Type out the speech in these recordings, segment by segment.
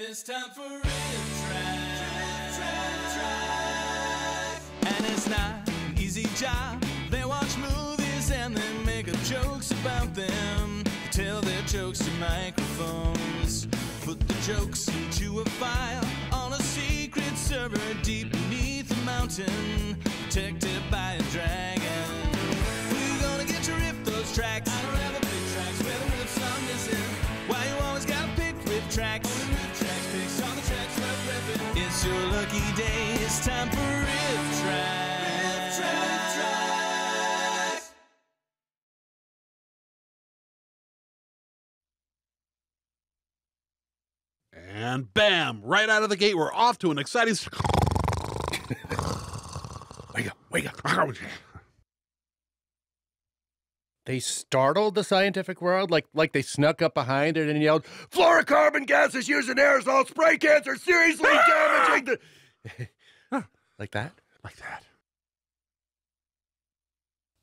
It's time for RiffTrax. And it's not an easy job. They watch movies and they make up jokes about them. They tell their jokes to microphones. Put the jokes into a file on a secret server deep beneath a mountain, protected by a dragon. We're gonna get to riff those tracks. I'd rather pick tracks where the riff song is in. Why you always gotta pick RiffTrax? It's your lucky day. It's time for RiffTrax. And bam! Right out of the gate, we're off to an exciting. Wake up! Wake up! They startled the scientific world, like they snuck up behind it and yelled, "Fluorocarbon gas is used in aerosol spray cans are seriously damaging the..." Like that? Like that.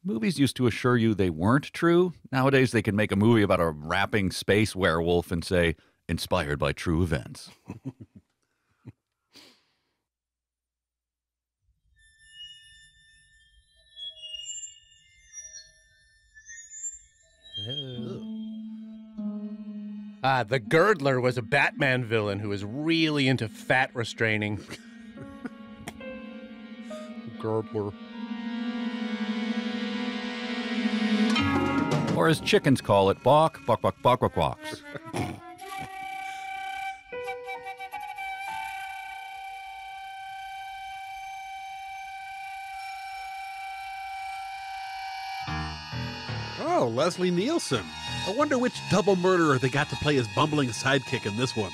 Movies used to assure you they weren't true. Nowadays, they can make a movie about a rapping space werewolf and say, "Inspired by true events." The Girdler was a Batman villain who was really into fat restraining. Girdler. Or as chickens call it, balk, balk, balk, balk, balk, balks. Oh, Leslie Nielsen. I wonder which double murderer they got to play his bumbling sidekick in this one.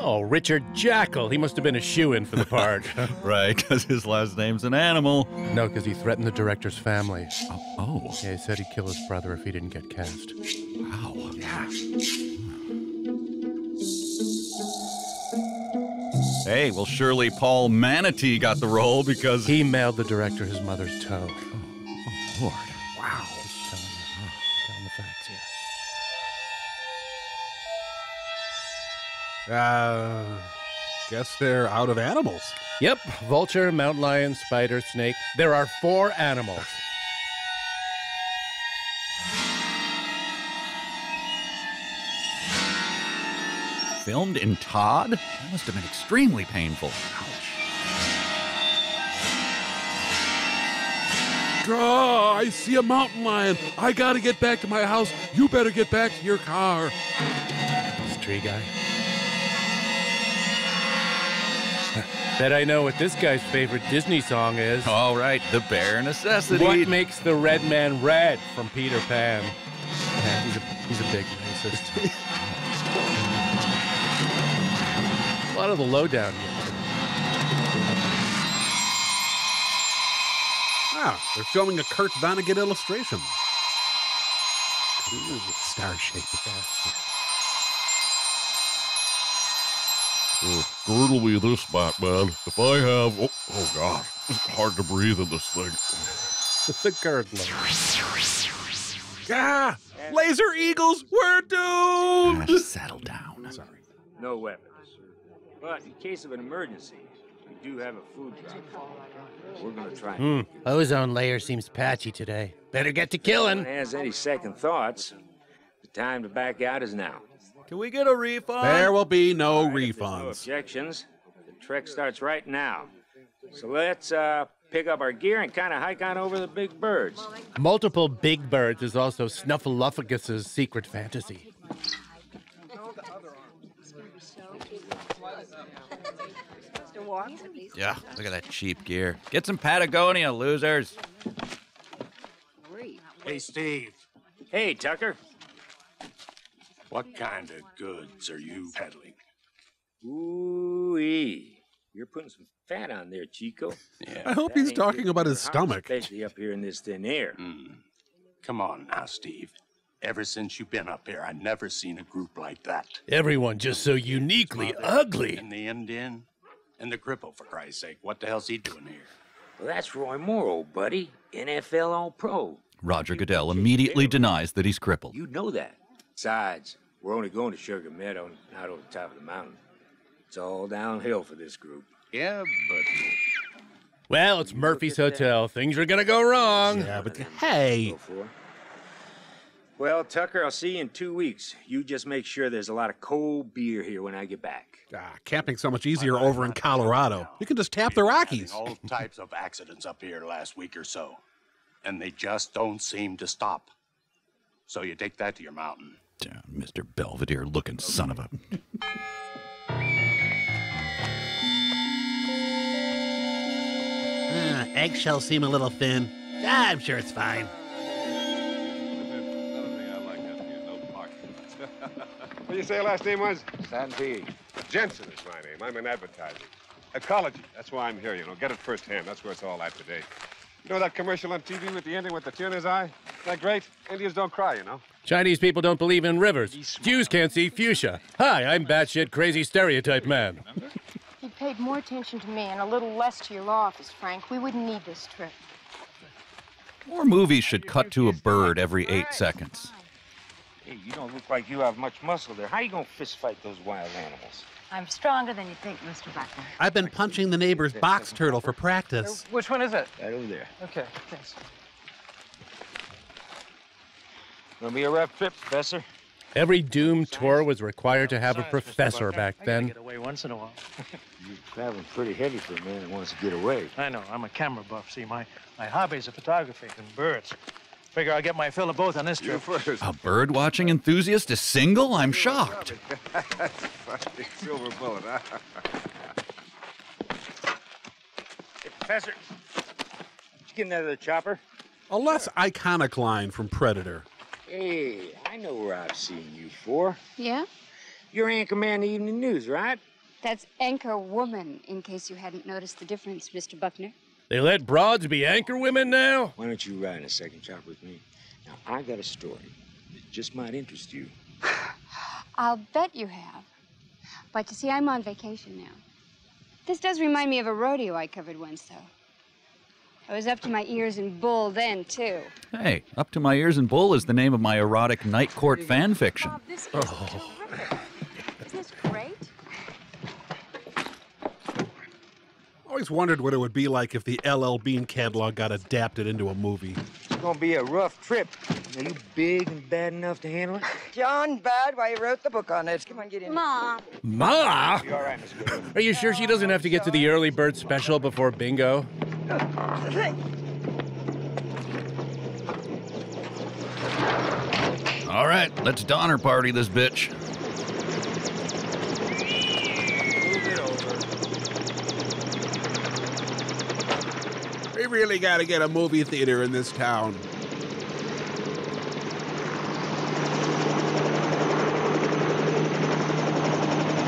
Oh, Richard Jackal. He must have been a shoo-in for the part. Right, because his last name's an animal. No, because he threatened the director's family. Oh. Yeah, he said he'd kill his brother if he didn't get cast. Wow. Yeah. Hey, well, surely Paul Manatee got the role because... He mailed the director his mother's toe. Oh, Lord. Wow. Just telling the facts here. Guess they're out of animals. Yep. Vulture, mountain lion, spider, snake. There are 4 animals. Filmed in Todd? That must have been extremely painful. Ouch. Oh, I see a mountain lion. I gotta get back to my house. You better get back to your car. This tree guy. Bet I know what this guy's favorite Disney song is. All right, the bare necessity. What makes the red man red from Peter Pan? Yeah, he's a big racist. A lot of the lowdown here. Wow, they're filming a Kurt Vonnegut illustration. Star shape. Girdle me this, Batman. If I have... Oh, God. It's hard to breathe in this thing. The girdler. Ah! Laser eagles, we're doomed! Gosh, settle down. Sorry. No weapon. But in case of an emergency, we do have a food drop. We're going to try. Ozone layer seems patchy today. Better get to killing. If anyone has any second thoughts, the time to back out is now. Can we get a refund? There will be no refunds. No objections. The trek starts right now. So let's pick up our gear and kind of hike on over the big birds. Multiple big birds is also Snuffleupagus' secret fantasy. Yeah, look at that cheap gear. Get some Patagonia, losers. Hey, Steve. Hey, Tucker. What kind of goods are you peddling? Ooh-ee. You're putting some fat on there, Chico. Yeah. I hope he's talking about his stomach. Especially up here in this thin air. Come on now, Steve. Ever since you've been up here, I've never seen a group like that. Everyone just so uniquely ugly. And the Indian and the cripple, for Christ's sake. What the hell's he doing here? Well, that's Roy Moore, old buddy. NFL All-Pro. Roger Goodell immediately denies that he's crippled. You know that. Besides, we're only going to Sugar Meadow, not over the top of the mountain. It's all downhill for this group. Yeah, but... Well, it's Murphy's Hotel. Things are gonna go wrong. Yeah, but hey... Well, Tucker, I'll see you in 2 weeks. You just make sure there's a lot of cold beer here when I get back. Ah, camping's so much easier over in Colorado. You can just tap the Rockies. All types of accidents up here last week or so, and they just don't seem to stop. So you take that to your mountain. Damn, Mr. Belvedere-looking son of a... Eggshells seem a little thin. I'm sure it's fine. What did you say your last name was? Santee. Jensen is my name. I'm in advertising. Ecology. That's why I'm here, you know. Get it firsthand. That's where it's all at today. You know that commercial on TV with the ending with the tuna eye? Isn't that great? Indians don't cry, you know. Chinese people don't believe in rivers. Jews can't see fuchsia. Hi, I'm batshit crazy stereotype man. You paid more attention to me and a little less to your law office, Frank. We wouldn't need this trip. More movies should cut to a bird every 8 seconds. Hey, you don't look like you have much muscle there. How are you going to fist fight those wild animals? I'm stronger than you think, Mr. Buckner. I've been punching the neighbor's box turtle for practice. Which one is it? Right over there. Okay, thanks. Gonna be a rough trip, Professor. Every Doom tour was required to have a professor back then. I get away once in a while. You're traveling pretty heavy for a man that wants to get away. I know. I'm a camera buff. See, my hobbies are photography and birds. Figure I'll get my fill of both on this trip. First. A bird watching enthusiast is single? I'm shocked. Silver bullet, huh? Hey, Professor, did you get another chopper? A less iconic line from Predator. Hey, I know where I've seen you for. Yeah? You're anchor man in the Evening News, right? That's anchor woman, in case you hadn't noticed the difference, Mr. Buckner. They let broads be anchor women now? Why don't you ride in a second chopper with me? Now, I got a story that just might interest you. I'll bet you have. But you see, I'm on vacation now. This does remind me of a rodeo I covered once, though. I was up to my ears in bull then, too. Hey, Up to My Ears in Bull is the name of my erotic night court fan fiction. Bob, this is terrific. Isn't this great? I always wondered what it would be like if the L.L. Bean catalog got adapted into a movie. It's gonna be a rough trip. Are you big and bad enough to handle it? John Bad, why you wrote the book on it. Come on, get in. Ma! Ma? You're all right, Miss Goodwin. Are you sure she doesn't have to get to the early bird special before bingo? All right, let's Donner party this bitch. We really got to get a movie theater in this town.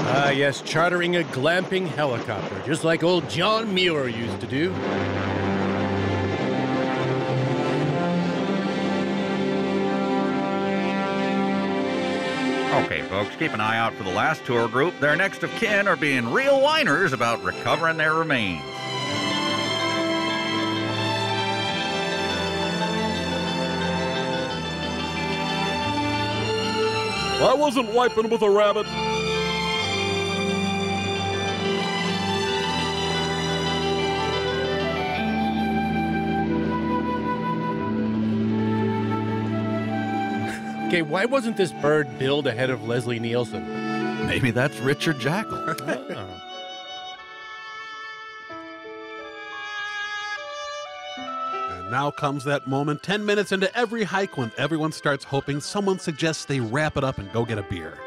Ah, yes, chartering a glamping helicopter, just like old John Muir used to do. Okay, folks, keep an eye out for the last tour group. Their next of kin are being real whiners about recovering their remains. I wasn't wiping with a rabbit. Okay, why wasn't this bird billed ahead of Leslie Nielsen? Maybe that's Richard Jackal. Now comes that moment, 10 minutes into every hike, when everyone starts hoping someone suggests they wrap it up and go get a beer.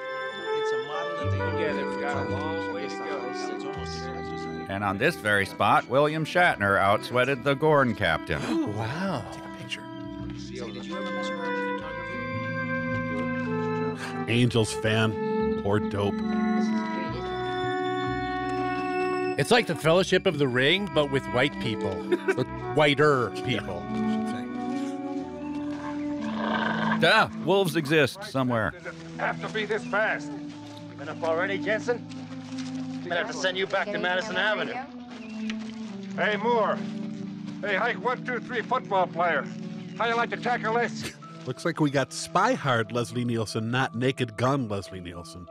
It's a model that they get. It's got a long way to go. And on this very spot, William Shatner outsweated the Gorn captain. Oh, wow. Take a picture. Did you ever miss bird photography? Angels fan. Poor dope. It's like the Fellowship of the Ring, but with white people. With whiter people. Yeah, wolves exist somewhere. Does it have to be this fast? You been up already, Jensen? I'm gonna have to send you back to Madison Avenue. Hey, Moore. Hey, hike 1, 2, 3, football player. How you like to tackle this? Looks like we got Spy Hard Leslie Nielsen, not Naked Gun Leslie Nielsen.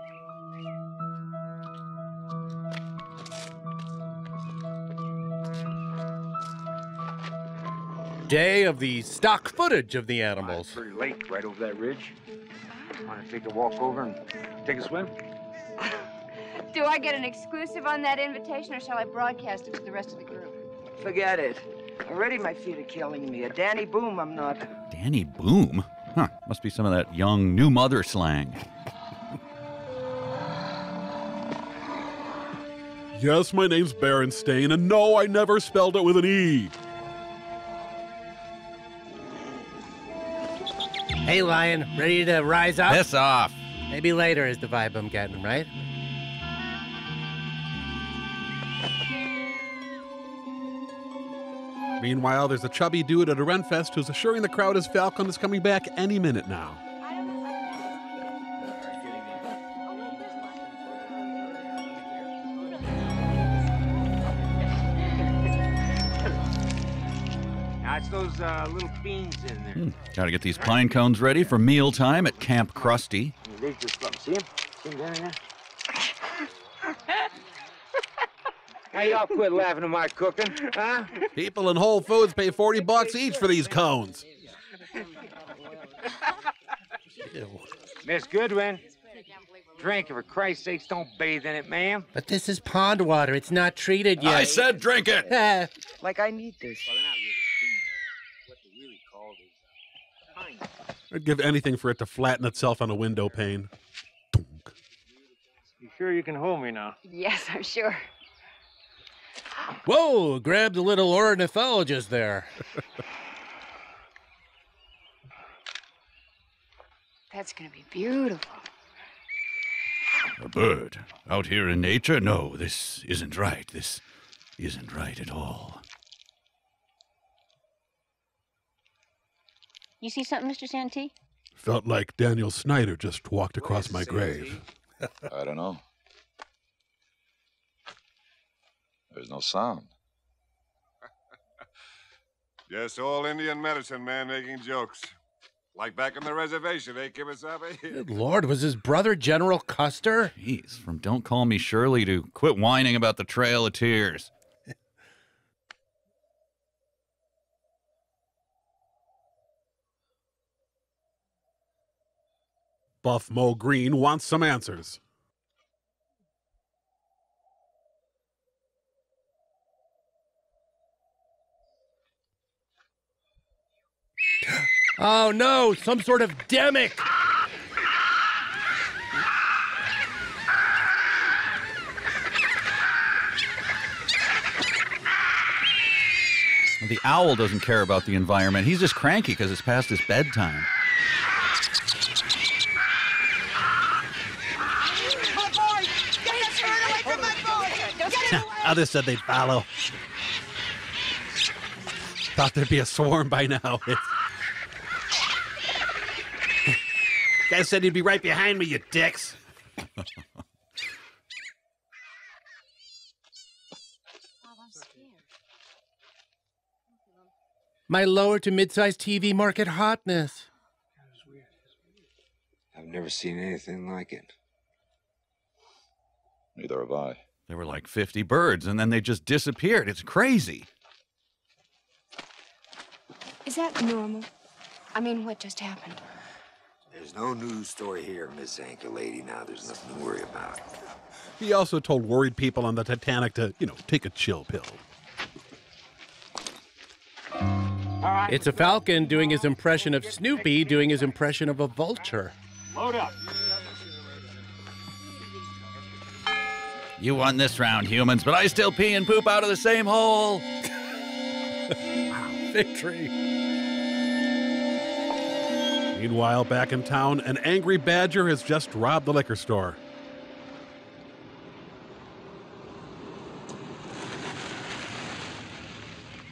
Day of the stock footage of the animals. It's pretty lake right over that ridge. Want to take a walk over and take a swim? Do I get an exclusive on that invitation, or shall I broadcast it to the rest of the group? Forget it. Already my feet are killing me. A Danny Boom I'm not. Danny Boom? Huh. Must be some of that young new mother slang. Yes, my name's Berenstain, and no, I never spelled it with an E. Hey, Lion, ready to rise up? Piss off. Maybe later is the vibe I'm getting, right? Meanwhile, there's a chubby dude at a Renfest who's assuring the crowd his Falcon is coming back any minute now. Those little beans in there. Got to get these pine cones ready for mealtime at Camp Krusty. There's this one. See him? See him down there? Hey, y'all quit laughing at my cooking, huh? People in Whole Foods pay $40 each for these cones. Miss Goodwin, drink it, for Christ's sakes, don't bathe in it, ma'am. But this is pond water. It's not treated yet. I said drink it. Like I need this. I'd give anything for it to flatten itself on a window pane. You sure you can hold me now? Yes, I'm sure. Whoa, grabbed the little ornithologist there. That's going to be beautiful. A bird. Out here in nature? No, this isn't right. This isn't right at all. You see something, Mr. Santee? Felt like Daniel Snyder just walked across my grave. I don't know. There's no sound. Yes, all Indian medicine man making jokes. Like back on the reservation, eh, Kemosabe? Good Lord, was his brother General Custer? Jeez, from Don't Call Me Shirley to quit whining about the Trail of Tears. Buff Mo Green wants some answers. Oh no, some sort of demic! The owl doesn't care about the environment. He's just cranky because it's past his bedtime. Others said they'd follow. Thought there'd be a swarm by now. Guy said he'd be right behind me, you dicks. My lower to mid-sized TV market hotness. I've never seen anything like it. Neither have I. There were like 50 birds, and then they just disappeared. It's crazy. Is that normal? I mean, what just happened? There's no news story here, Miss Anchor Lady. Now there's nothing to worry about. He also told worried people on the Titanic to, you know, take a chill pill. It's a falcon doing his impression of Snoopy, doing his impression of a vulture. Load up. You won this round, humans, but I still pee and poop out of the same hole. Victory. Meanwhile, back in town, an angry badger has just robbed the liquor store.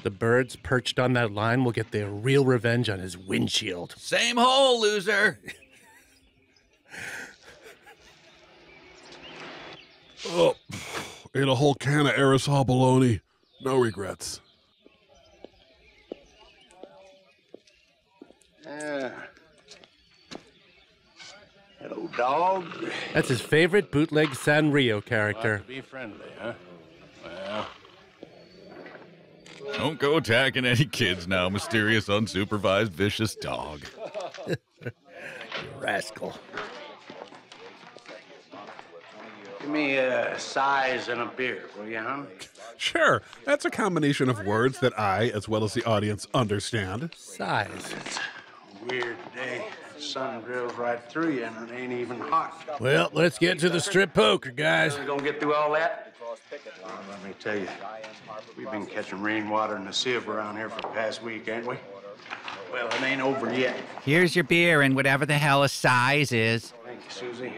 The birds perched on that line will get their real revenge on his windshield. Same hole, loser. Oh, ate a whole can of aerosol bologna. No regrets. Hello, dog. That's his favorite bootleg Sanrio character. Ought to be friendly, huh? Well. Don't go attacking any kids now, mysterious, unsupervised, vicious dog. You rascal. Give me a size and a beer, will you, huh? Sure. That's a combination of words that I, as well as the audience, understand. Size. It's a weird day. The sun drills right through you, and it ain't even hot. Well, let's get to the strip poker, guys. We're gonna get through all that? Well, let me tell you, we've been catching rainwater in the sieve around here for the past week, ain't we? Well, it ain't over yet. Here's your beer and whatever the hell a size is. Thank you, Susie.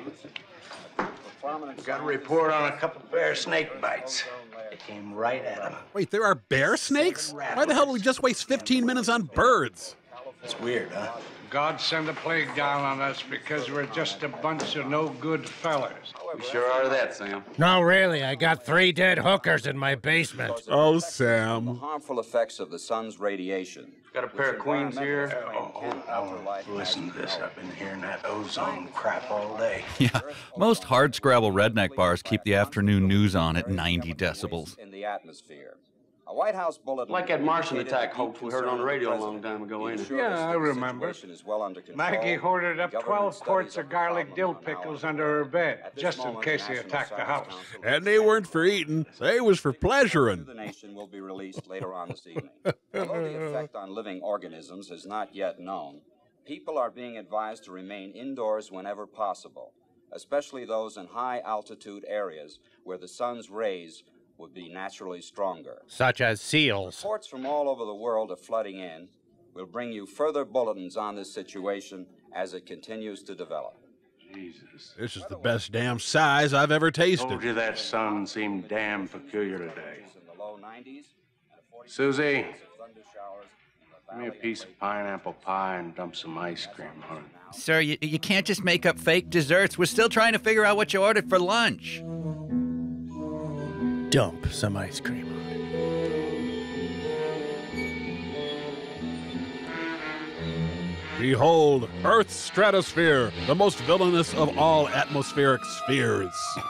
Got a report on a couple bear snake bites. They came right at them. Wait, there are bear snakes? Why the hell did we just waste 15 minutes on birds? That's weird, huh? God send a plague down on us because we're just a bunch of no-good fellas. We sure are that, Sam. No, really. I got 3 dead hookers in my basement. Oh, Sam. The harmful effects of the sun's radiation. Got a pair of queens here. Oh, listen to this. I've been hearing that ozone crap all day. Yeah, most hardscrabble redneck bars keep the afternoon news on at 90 decibels. In the atmosphere. A White House bulletin. Like that Martian attack hoax we heard on the radio a long time ago, ain't it? Yeah, I remember. Maggie hoarded up 12 quarts of garlic dill pickles under her bed, just in case they attacked the house. And they weren't for eating, they was for pleasuring. The nation will be released later on this evening. Although the effect on living organisms is not yet known, people are being advised to remain indoors whenever possible, especially those in high-altitude areas where the sun's rays would be naturally stronger. Such as seals. Reports from all over the world are flooding in. We'll bring you further bulletins on this situation as it continues to develop. Jesus. This is the best damn size I've ever tasted. Told you that sun seemed damn peculiar today. Susie, give me a piece of pineapple pie and dump some ice cream on it. Sir, you can't just make up fake desserts. We're still trying to figure out what you ordered for lunch. Dump some ice cream on it. Behold, Earth's stratosphere, the most villainous of all atmospheric spheres. John,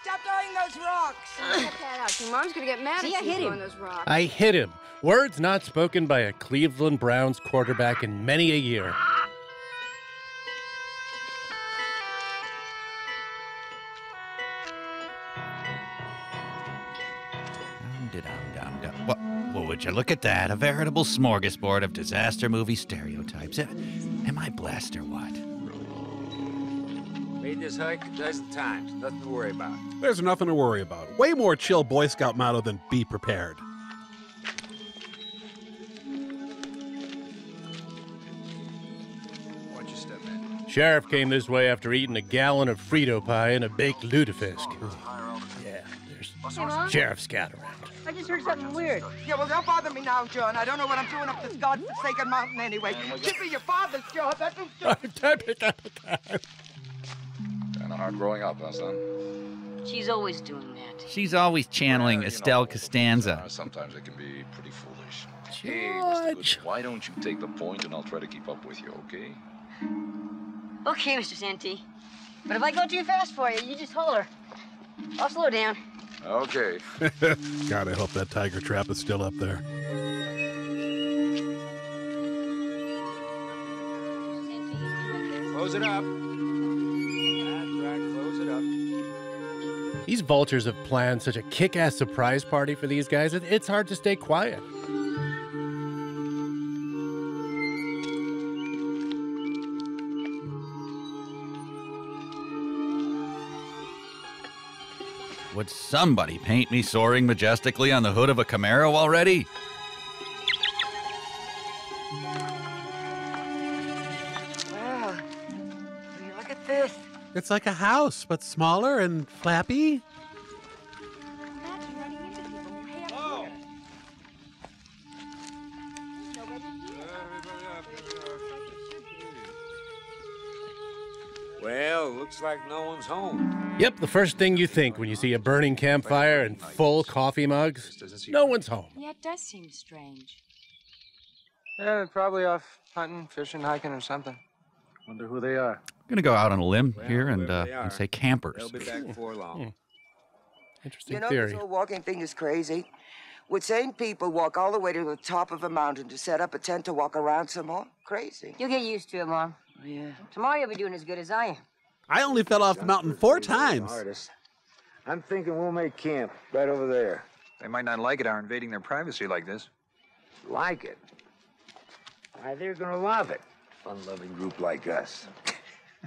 stop throwing those rocks. Stop that out. Your mom's gonna get mad at you throwing those rocks. I hit him. Words not spoken by a Cleveland Browns quarterback in many a year. Well, would you look at that? A veritable smorgasbord of disaster movie stereotypes. Am I blessed or what? Made this hike a dozen times. Nothing to worry about. There's nothing to worry about. Way more chill Boy Scout motto than be prepared. Sheriff came this way after eating a gallon of Frito pie and a baked lutefisk. Yeah, there's Sheriff Scout around. I just heard something weird. Yeah, well, don't bother me now, John. I don't know what I'm doing up this godforsaken mountain anyway. Give me your father's job. That's kind of hard growing up, huh, son? She's always doing that. She's always channeling Estelle Costanza. Sometimes it can be pretty foolish. Hey, Mr. Goodwin, why don't you take the point and I'll try to keep up with you, okay? Okay, Mr. Santee. But if I go too fast for you, you just holler. I'll slow down. Okay. God, I hope that tiger trap is still up there. Close it up. That's right, close it up. These vultures have planned such a kick-ass surprise party for these guys, it's hard to stay quiet. Would somebody paint me soaring majestically on the hood of a Camaro already? Wow. Look at this. It's like a house, but smaller and flappy. Oh. Well, looks like no one's home. Yep, the first thing you think when you see a burning campfire and full coffee mugs, no one's home. Yeah, it does seem strange. Yeah, they're probably off hunting, fishing, hiking, or something. Wonder who they are. I'm going to go out on a limb here and say campers. They'll be back before long. Interesting theory. You know, this whole walking thing is crazy. Would sane people walk all the way to the top of a mountain to set up a tent to walk around some more? Crazy. You'll get used to it, Mom. Yeah. Tomorrow you'll be doing as good as I am. I only fell off the mountain 4 times. I'm thinking we'll make camp right over there. They might not like it, our invading their privacy like this. Like it? Why, they're going to love it. Fun-loving group like us.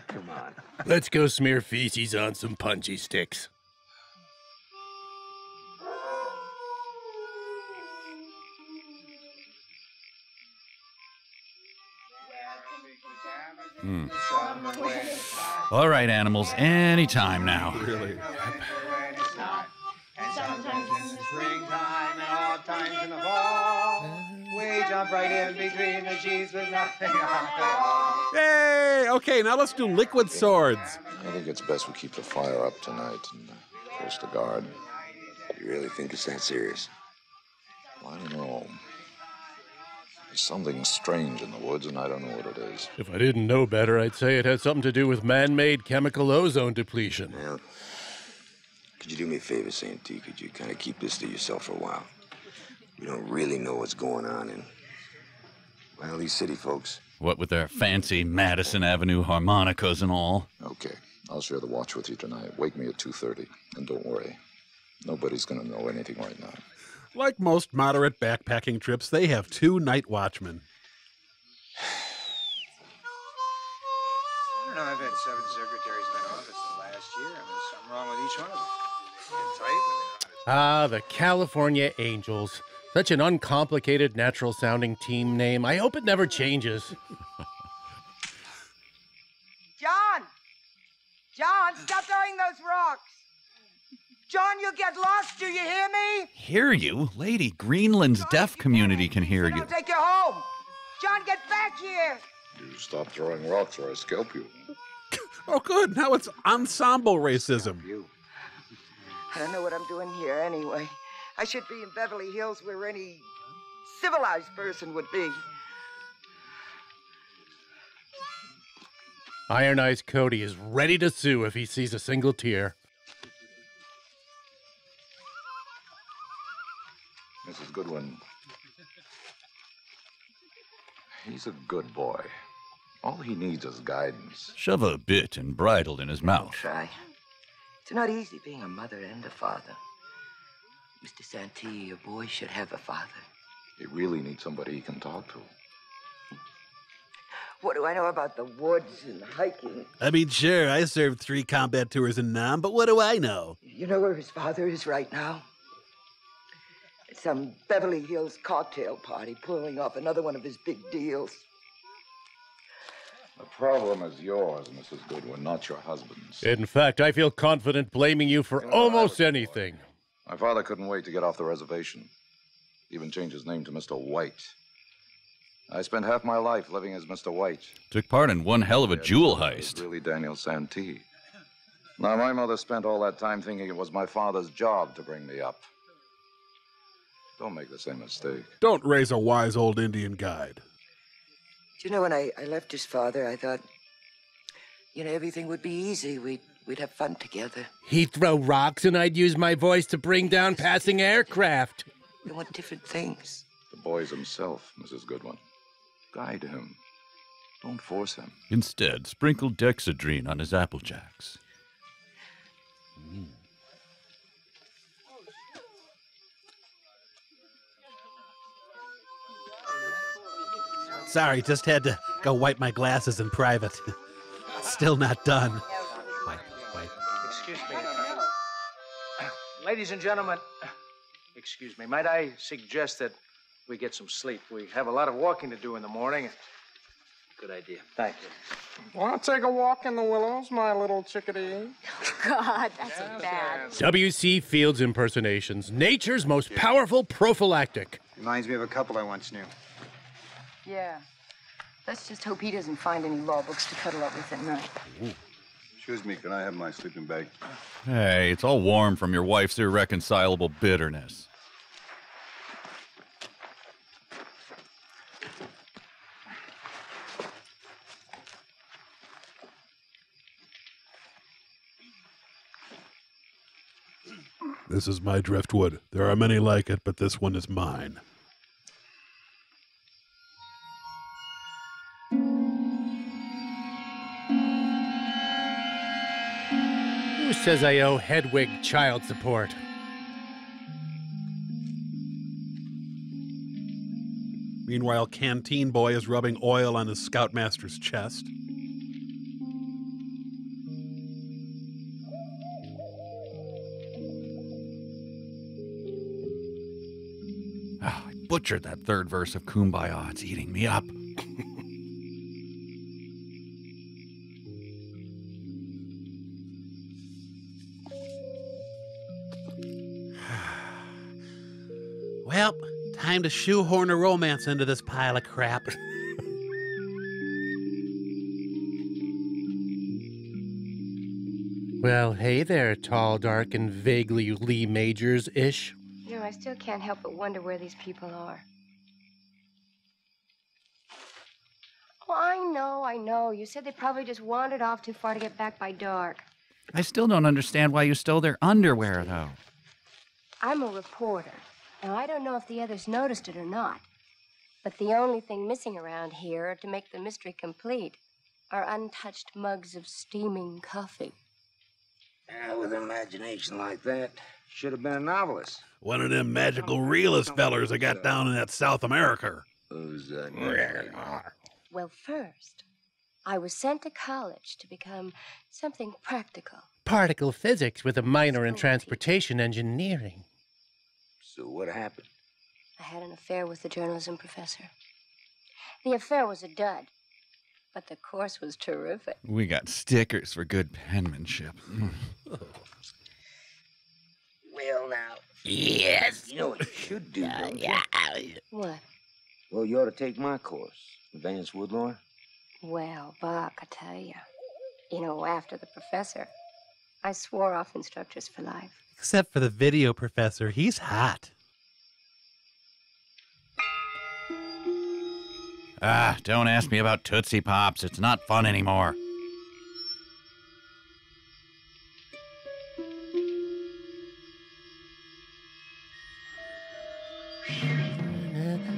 Come on. Let's go smear feces on some punchy sticks. Hmm. All right, animals, any time now. Really? Sometimes in the springtime and all times in the fall, we jump right in between the cheese with nothing on at all. Hey, okay, now let's do liquid swords. I think it's best we keep the fire up tonight and post the guard. You really think it's that serious? Well, I don't know. Something strange in the woods, and I don't know what it is. If I didn't know better, I'd say it has something to do with man-made chemical ozone depletion. Well, could you do me a favor, Santee? Could you kind of keep this to yourself for a while? We don't really know what's going on in, well, these city folks. What with their fancy Madison Avenue harmonicas and all. Okay, I'll share the watch with you tonight. Wake me at 2:30, and don't worry. Nobody's going to know anything right now. Like most moderate backpacking trips, they have 2 night watchmen. I don't know, I've had 7 secretaries in my office the last year. I mean, there's something wrong with each one of them. Ah, the California Angels. Such an uncomplicated, natural-sounding team name. I hope it never changes. John! John, stop throwing those rocks! John, you'll get lost. Do you hear me? Hear you? Lady, Greenland's deaf community can hear you. I'll take you home. John, get back here. You stop throwing rocks or I scalp you. Oh, good. Now it's ensemble racism. I don't know what I'm doing here anyway. I should be in Beverly Hills where any civilized person would be. Iron Eyes Cody is ready to sue if he sees a single tear. Mrs. Goodwin, he's a good boy. All he needs is guidance. Shove a bit and bridle in his mouth. Don't try. It's not easy being a mother and a father. Mr. Santee, your boy should have a father. He really needs somebody he can talk to. What do I know about the woods and hiking? I mean, sure, I served 3 combat tours in Nam, but what do I know? You know where his father is right now? Some Beverly Hills cocktail party, pulling off another one of his big deals. The problem is yours, Mrs. Goodwin, not your husband's. In fact, I feel confident blaming you for almost anything. My father couldn't wait to get off the reservation. He even changed his name to Mr. White. I spent half my life living as Mr. White. Took part in one hell of a jewel heist. Really, Daniel Santee. Now, my mother spent all that time thinking it was my father's job to bring me up. Don't make the same mistake. Don't raise a wise old Indian guide. Do you know, when I left his father, I thought, you know, everything would be easy. We'd have fun together. He'd throw rocks and I'd use my voice to bring down passing aircraft. We want different things. The boy's himself, Mrs. Goodwin. Guide him. Don't force him. Instead, sprinkle Dexedrine on his apple jacks. Mm. Sorry, just had to go wipe my glasses in private. Still not done. Wipe. Excuse me. Ladies and gentlemen, excuse me, might I suggest that we get some sleep? We have a lot of walking to do in the morning. Good idea. Thank you. Want to take a walk in the willows, my little chickadee? Oh, God, that's so bad. W.C. Fields impersonations, nature's most powerful prophylactic. Reminds me of a couple I once knew. Yeah. Let's just hope he doesn't find any law books to cuddle up with at night. Ooh. Excuse me, can I have my sleeping bag? Hey, it's all warm from your wife's irreconcilable bitterness. This is my driftwood. There are many like it, but this one is mine. Who says I owe Hedwig child support? Meanwhile, Canteen Boy is rubbing oil on his Scoutmaster's chest. Butchered that third verse of Kumbaya. It's eating me up. Well, time to shoehorn a romance into this pile of crap. Well, hey there, tall, dark, and vaguely Lee Majors-ish. I still can't help but wonder where these people are. Oh, I know. You said they probably just wandered off too far to get back by dark. I still don't understand why you stole their underwear, though. I'm a reporter. Now, I don't know if the others noticed it or not, but the only thing missing around here to make the mystery complete are untouched mugs of steaming coffee. With an imagination like that, should have been a novelist. One of them magical realist fellers that got down in that South America. Who's that? Well, first, I was sent to college to become something practical. Particle physics with a minor in transportation engineering. So what happened? I had an affair with the journalism professor. The affair was a dud, but the course was terrific. We got stickers for good penmanship. Well, now. Yes. You know what you should do, don't you? What? Well, you ought to take my course. Advanced woodlore. Well, Buck, I tell you. You know, after the professor, I swore off instructors for life. Except for the video professor. He's hot. Ah, don't ask me about Tootsie Pops. It's not fun anymore.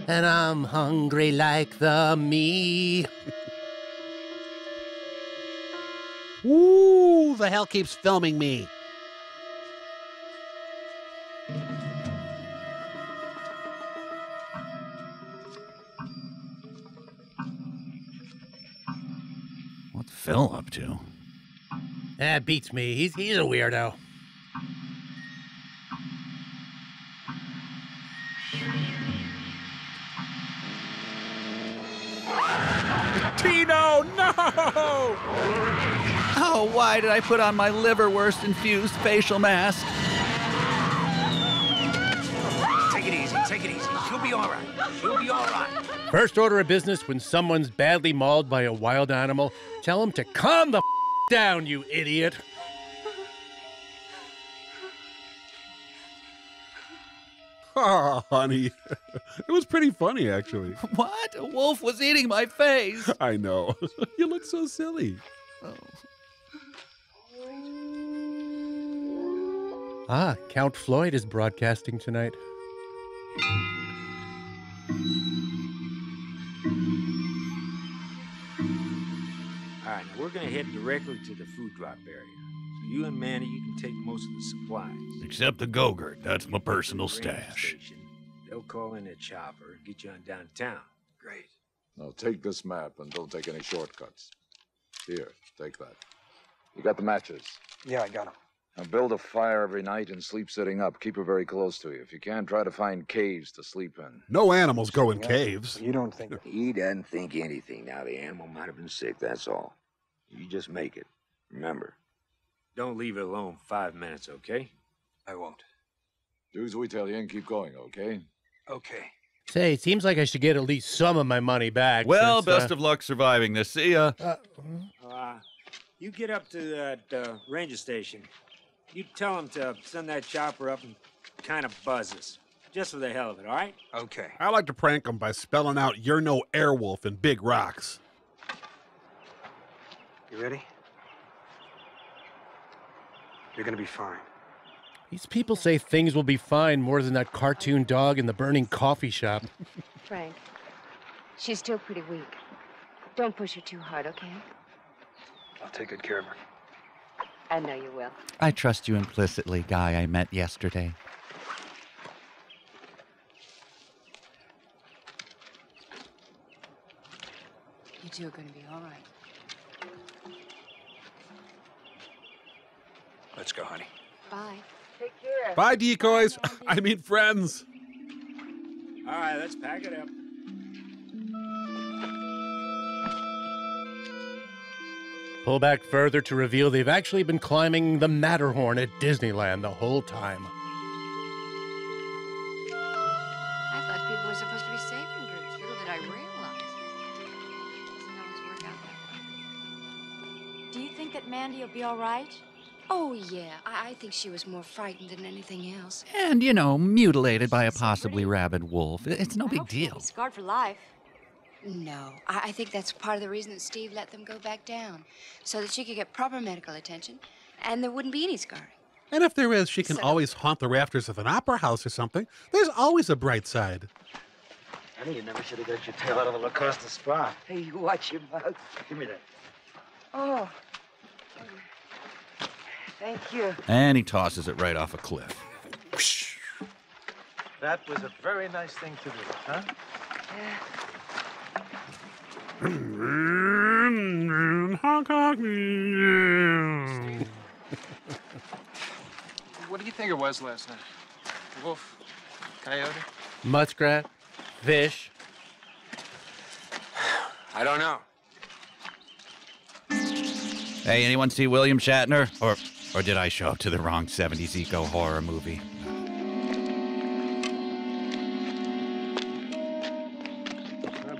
And I'm hungry like the me. Ooh, the hell keeps filming me. What's Phil up to? That beats me. He's a weirdo. Tino, no! Oh, why did I put on my liverwurst-infused facial mask? Take it easy, take it easy. She'll be all right. She'll be all right. First order of business when someone's badly mauled by a wild animal, tell him to calm the down, you idiot. Oh, honey. It was pretty funny, actually. What? A wolf was eating my face. I know. You look so silly. Oh. Ah, Count Floyd is broadcasting tonight. All right, now we're going to head directly to the food drop area. You and Manny, you can take most of the supplies. Except the Go-Gurt. That's my personal stash. They'll call in a chopper and get you on downtown. Great. Now take this map and don't take any shortcuts. Here, take that. You got the matches? Yeah, I got them. Now build a fire every night and sleep sitting up. Keep her very close to you. If you can, try to find caves to sleep in. No animals go in caves. You don't think... He doesn't think anything. Now, the animal might have been sick, that's all. You just make it. Remember... Don't leave it alone 5 minutes, okay? I won't. Do as we tell you and keep going, okay? Okay. Say, it seems like I should get at least some of my money back. Well, best of luck surviving this. See ya. You get up to that ranger station. You tell them to send that chopper up and kind of buzz us. Just for the hell of it, all right? Okay. I like to prank them by spelling out "You're no airwolf" in big rocks. You ready? You're gonna be fine. These people say things will be fine more than that cartoon dog in the burning coffee shop. Frank, she's still pretty weak. Don't push her too hard, okay? I'll take good care of her. I know you will. I trust you implicitly, guy I met yesterday. You two are going to be all right. Let's go, honey. Bye. Take care. Bye, decoys. I mean, friends. All right, let's pack it up. Pull back further to reveal they've actually been climbing the Matterhorn at Disneyland the whole time. I thought people were supposed to be saving groups. Little did I realize. It doesn't always work out that way. Do you think that Mandy will be all right? Oh, yeah. I think she was more frightened than anything else. And, you know, mutilated by a possibly rabid wolf. It's no big deal. Scarred for life. No, I think that's part of the reason that Steve let them go back down, so that she could get proper medical attention, and there wouldn't be any scarring. And if there is, she can always haunt the rafters of an opera house or something. There's always a bright side. I think you never should have got your tail out of the La Costa Spa. Hey, you watch your mouth. Give me that. Oh. Thank you. And he tosses it right off a cliff. That was a very nice thing to do, huh? Yeah. What do you think it was last night? Wolf? Coyote? Muskrat? Fish? I don't know. Hey, anyone see William Shatner? Or did I show up to the wrong 70s eco-horror movie?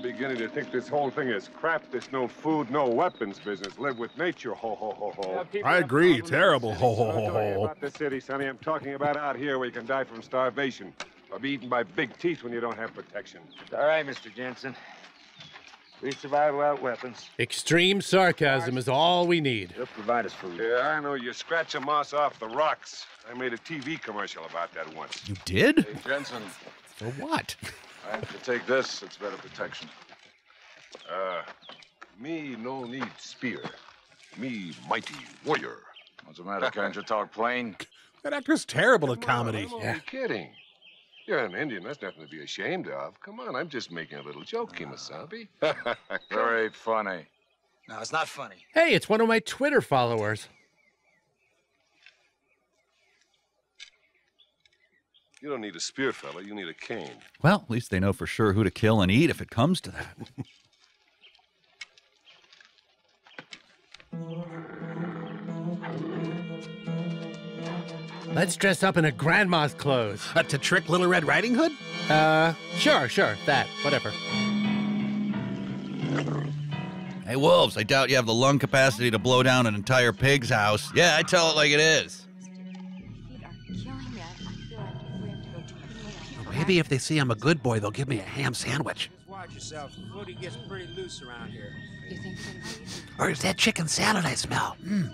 Beginning to think this whole thing is crap. This no food, no weapons business. Live with nature. Ho ho ho ho. I agree. Terrible. Ho ho ho ho. About the city, Sonny. I'm talking about out here where you can die from starvation or be eaten by big teeth when you don't have protection. All right, Mr. Jensen. We survive without weapons. Extreme sarcasm is all we need. They'll provide us food. Yeah, I know. You scratch a moss off the rocks. I made a TV commercial about that once. You did? Hey, Jensen. For what? I have to take this. It's better protection. Me no need spear. Me mighty warrior. What's the matter? Can't you talk plain? That actor's terrible at comedy. Come on, I'm only kidding. You're an Indian. That's nothing to be ashamed of. Come on, I'm just making a little joke, Kemosabe. Very funny. No, it's not funny. Hey, it's one of my Twitter followers. You don't need a spear, fella. You need a cane. Well, at least they know for sure who to kill and eat if it comes to that. Let's dress up in a grandma's clothes. To trick Little Red Riding Hood? Sure, that, whatever. Hey, wolves, I doubt you have the lung capacity to blow down an entire pig's house. Yeah, I tell it like it is. Maybe if they see I'm a good boy, they'll give me a ham sandwich. Watch yourself. The booty gets pretty loose around here. You think so? Or is that chicken salad I smell? Mm.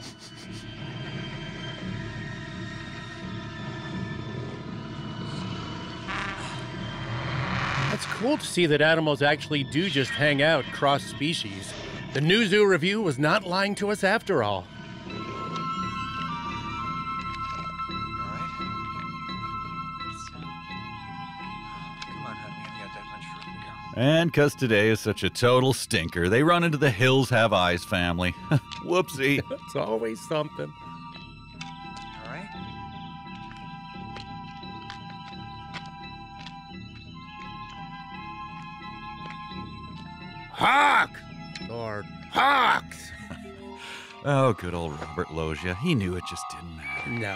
It's cool to see that animals actually do just hang out cross-species. The New Zoo Review was not lying to us after all. And because today is such a total stinker, they run into the Hills Have Eyes family. Whoopsie. It's always something. All right. Hawk! Lord, hawks! Oh, good old Robert Loggia. He knew it just didn't matter. No.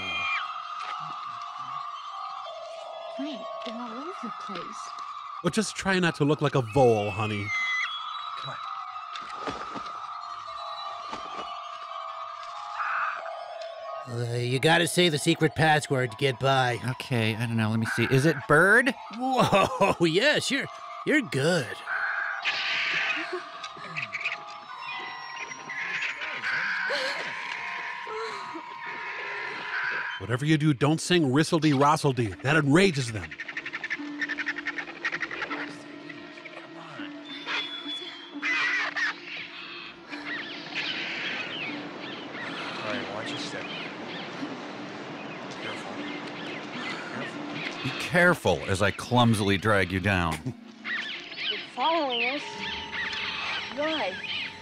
Wait, they're all over the place. Well, just try not to look like a vole, honey. Come on. You gotta say the secret password to get by. Okay, I don't know, let me see. Is it bird? Whoa, yes, you're good. Whatever you do, don't sing Ristledy-Rostledy. That enrages them. Careful as I clumsily drag you down. You're following us? Why?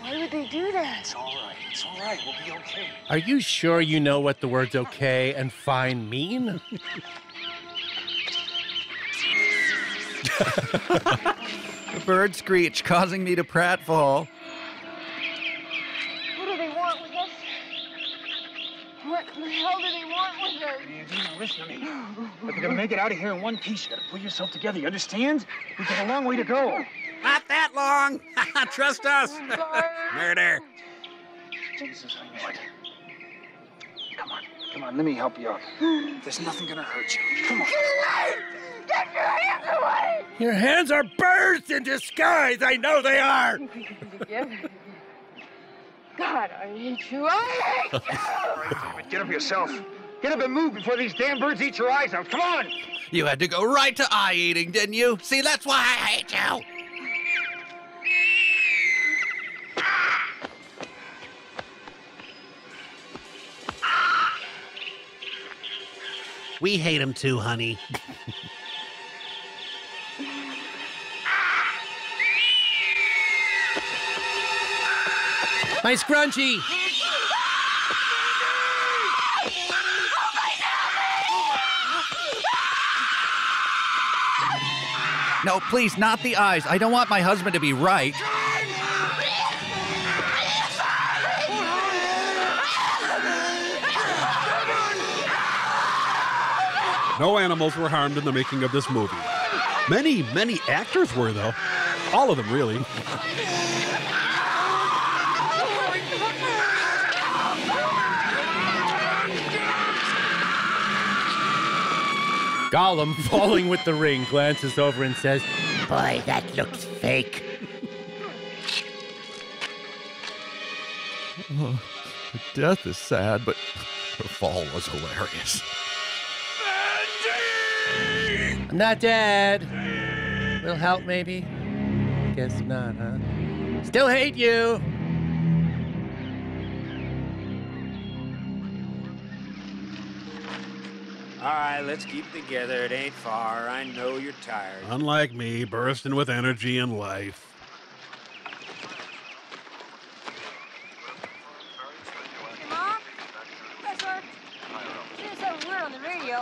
Why would they do that? It's all right. It's all right. We'll be okay. Are you sure you know what the words okay and fine mean? The bird screech causing me to pratfall. What do they want with us? What the hell do they want with us? You're listening to me. If we're gonna make it out of here in one piece, you gotta pull yourself together, you understand? We've got a long way to go. Not that long! Trust us! Murder! Jesus, I know it. Come on, come on, let me help you out. There's nothing gonna hurt you. Come on. Get away! Get your hands away! Your hands are birds in disguise! I know they are! God, I hate you. I hate you! Get up yourself. Get up and move before these damn birds eat your eyes out. Come on! You had to go right to eye eating, didn't you? See, that's why I hate you! We hate him too, honey. My scrunchie! No, please, not the eyes. I don't want my husband to be right. No animals were harmed in the making of this movie. Many, many actors were, though. All of them, really. Gollum, falling with the ring, glances over and says, "Boy, that looks fake." Oh, her death is sad, but her fall was hilarious. Mandy! I'm not dead. Will help, maybe? Guess not, huh? Still hate you. All right, let's keep together. It ain't far. I know you're tired. Unlike me, bursting with energy and life. Hey, Mom? She said we were on the radio.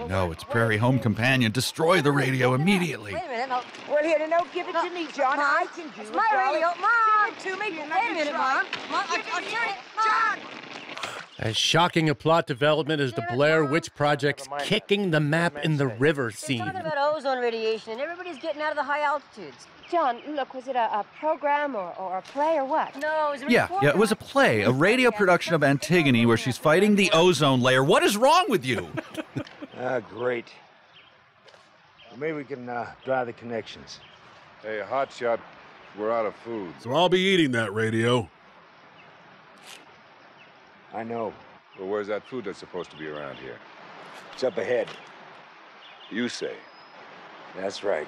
Oh, no, it's Prairie Home Companion. Destroy the radio immediately. Wait a minute. Well, here, no, give it to me, John. I can do it. It's my radio. Mom! Give it to me. Wait a minute, Mom. Mom, I'll turn it. John! As shocking a plot development as the Blair Witch Project's kicking the map in the river scene. They're talking about ozone radiation and everybody's getting out of the high altitudes. John, look, was it a program or a play or what? No, it was a reporter. Yeah, it was a play, a radio production of Antigone where she's fighting the ozone layer. What is wrong with you? Great. Well, maybe we can draw the connections. Hey, hotshot, we're out of food. So I'll be eating that radio. I know. Well, where's that food that's supposed to be around here? It's up ahead. You say. That's right.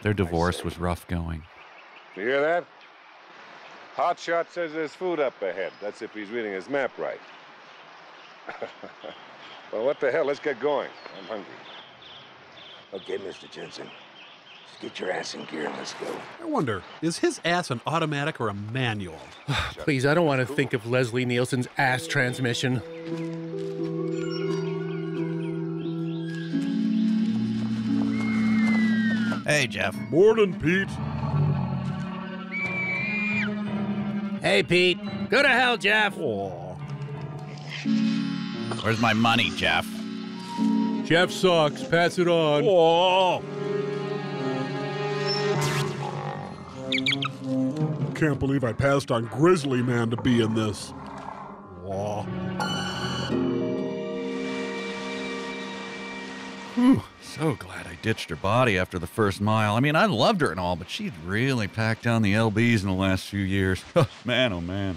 Their divorce was rough going. You hear that? Hotshot says there's food up ahead. That's if he's reading his map right. Well, what the hell? Let's get going. I'm hungry. Okay, Mr. Jensen. Get your ass in gear and let's go. I wonder, is his ass an automatic or a manual? Please, I don't want to think of Leslie Nielsen's ass transmission. Hey, Jeff. Morning, Pete. Hey, Pete. Go to hell, Jeff. Aww. Where's my money, Jeff? Jeff sucks. Pass it on. Aww. Can't believe I passed on Grizzly Man to be in this. Wah. Whew, so glad I ditched her body after the first mile. I mean, I loved her and all, but she'd really packed down the LBs in the last few years. Man, oh man.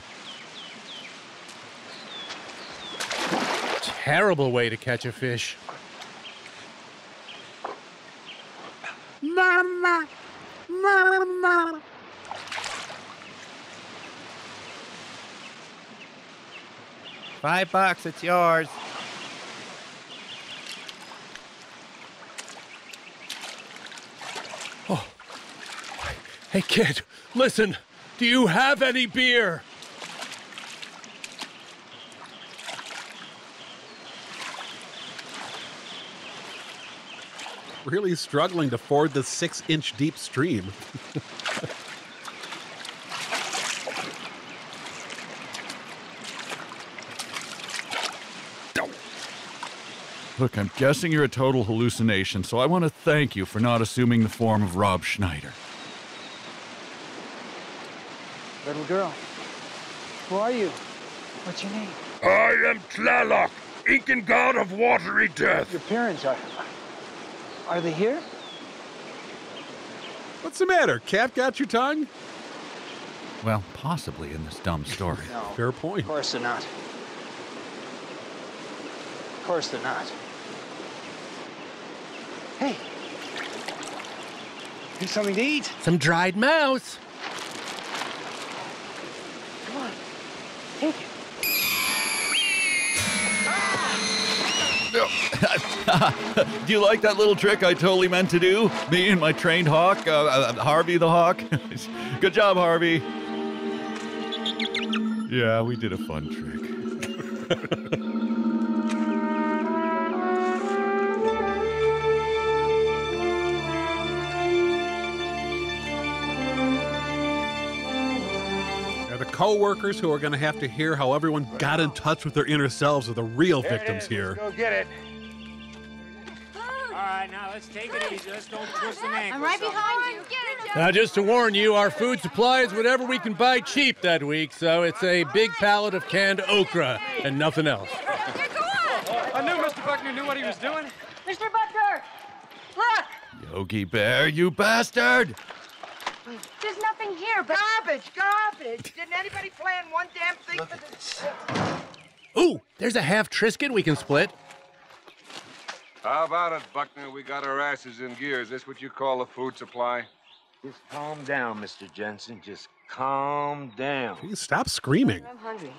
Terrible way to catch a fish. Mama, mama. $5, it's yours. Oh, hey kid, listen, do you have any beer? Really struggling to ford the 6-inch deep stream. Look, I'm guessing you're a total hallucination, so I want to thank you for not assuming the form of Rob Schneider. Little girl, who are you? What's your name? I am Tlaloc, Incan god of watery death. Your parents are they here? What's the matter? Cat got your tongue? Well, possibly in this dumb story. No, fair point. Of course they're not. Of course they're not. Hey, here's something to eat. Some dried mouse. Come on, take it. Do you like that little trick I totally meant to do? Me and my trained hawk, Harvey the hawk. Good job, Harvey. Yeah, we did a fun trick. Co-workers who are going to have to hear how everyone got in touch with their inner selves are the real victims here. Let's go get it. All right, now let's take it easy. Let's don't twist the neck. I'm right behind you. Get it, now, just to warn you, our food supply is whatever we can buy cheap that week, so it's a big pallet of canned okra and nothing else. I knew Mr. Buckner knew what he was doing. Mr. Buckner, look! Yogi Bear, you bastard! There's nothing here but... Garbage! Garbage! Didn't anybody plan one damn thing for this? Ooh! There's a half Triscuit we can split. How about it, Buckner? We got our asses in gear. Is this what you call a food supply? Just calm down, Mr. Jensen. Just calm down. Please stop screaming. I'm hungry.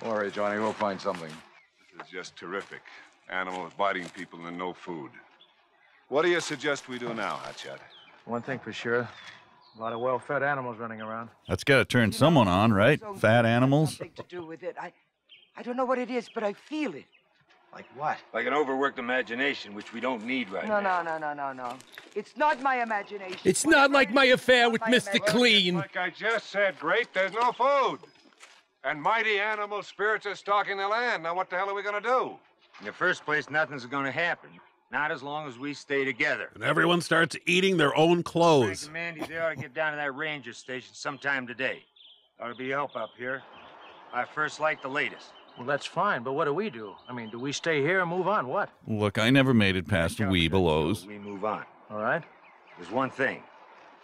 Don't worry, Johnny. We'll find something. This is just terrific. Animals biting people and no food. What do you suggest we do now, Hotshot? One thing for sure. A lot of well-fed animals running around. That's got to turn someone on, right? So fat animals. Something to do with it. I don't know what it is, but I feel it. Like what? Like an overworked imagination, which we don't need right now. No. It's not my imagination. It's not like my affair with Mr. Clean. Like I just said, great, there's no food. And mighty animal spirits are stalking the land. Now what the hell are we going to do? In the first place, nothing's going to happen. Not as long as we stay together. And everyone starts eating their own clothes. Frank and Mandy, they ought to get down to that ranger station sometime today. Ought to be help up here. I first like the latest. Well, that's fine, but what do we do? I mean, do we stay here and move on? What? Look, I never made it past Weebelows. We move on. All right. There's one thing.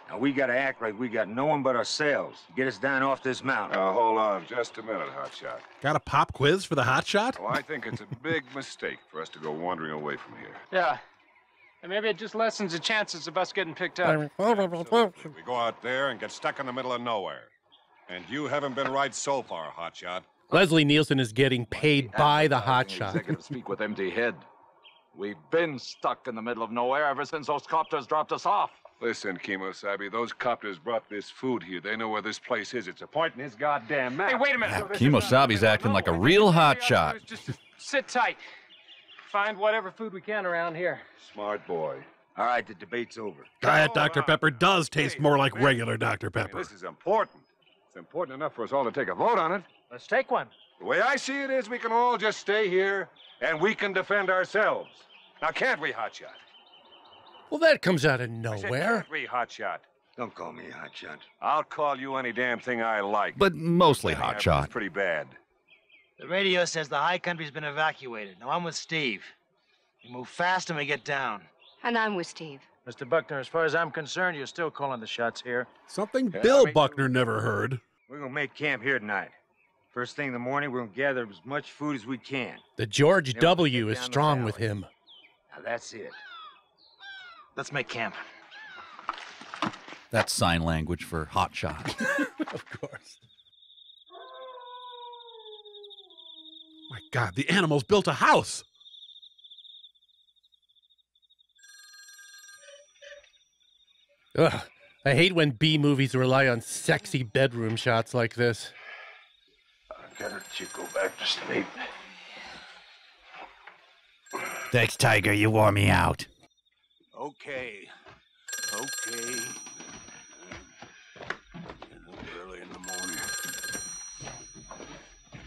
Now, we got to act like we got no one but ourselves to get us down off this mountain. Now, hold on just a minute, Hotshot. Got a pop quiz for the Hotshot? Well, I think it's a big mistake for us to go wandering away from here. Yeah. And maybe it just lessens the chances of us getting picked up. So we go out there and get stuck in the middle of nowhere. And you haven't been right so far, Hotshot. Leslie Nielsen is getting paid by the Hotshot. Executives speak with empty head. We've been stuck in the middle of nowhere ever since those copters dropped us off. Listen, Kemosabe, those copters brought this food here. They know where this place is. It's a point in his goddamn map. Hey, wait a minute. Yeah, Kemosabe's acting like a real hotshot. Just sit tight. Find whatever food we can around here. Smart boy. All right, the debate's over. Diet Dr. Pepper does taste more like regular Dr. Pepper. This is important. It's important enough for us all to take a vote on it. Let's take one. The way I see it is we can all just stay here, and we can defend ourselves. Now, can't we, hotshot? Well, that comes out of nowhere. I said, hotshot. Don't call me hotshot. I'll call you any damn thing I like. But mostly hotshot. Pretty bad. The radio says the high country's been evacuated. Now I'm with Steve. You move fast and we get down. And I'm with Steve. Mr. Buckner, as far as I'm concerned, you're still calling the shots here. Something Bill Buckner never heard. We're going to make camp here tonight. First thing in the morning, we're going to gather as much food as we can. The George W. is strong with him. Now that's it. Let's make camp. That's sign language for hot shot. Of course. My God, the animals built a house. Ugh, I hate when B movies rely on sexy bedroom shots like this. I better go back to sleep. Thanks, Tiger. You wore me out. Okay. Okay. Early in the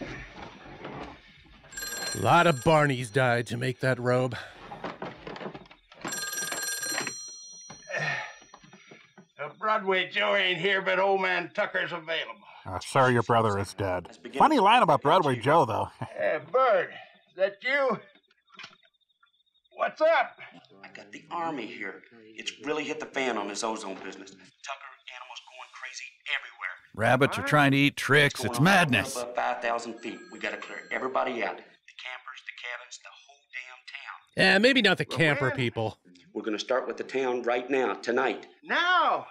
morning. A lot of Barneys died to make that robe. Broadway Joe ain't here, but old man Tucker's available. Sorry, your brother is dead. Funny line about Broadway Joe, though. Hey, Bird, is that you? What's up? I got the army here. It's really hit the fan on this ozone business. Tucker, animals going crazy everywhere. Rabbits are trying to eat tricks. It's madness. Above 5,000 feet. We got to clear everybody out. The campers, the cabins, the whole damn town. Yeah, maybe not the camper people. We're going to start with the town right now, tonight. Now?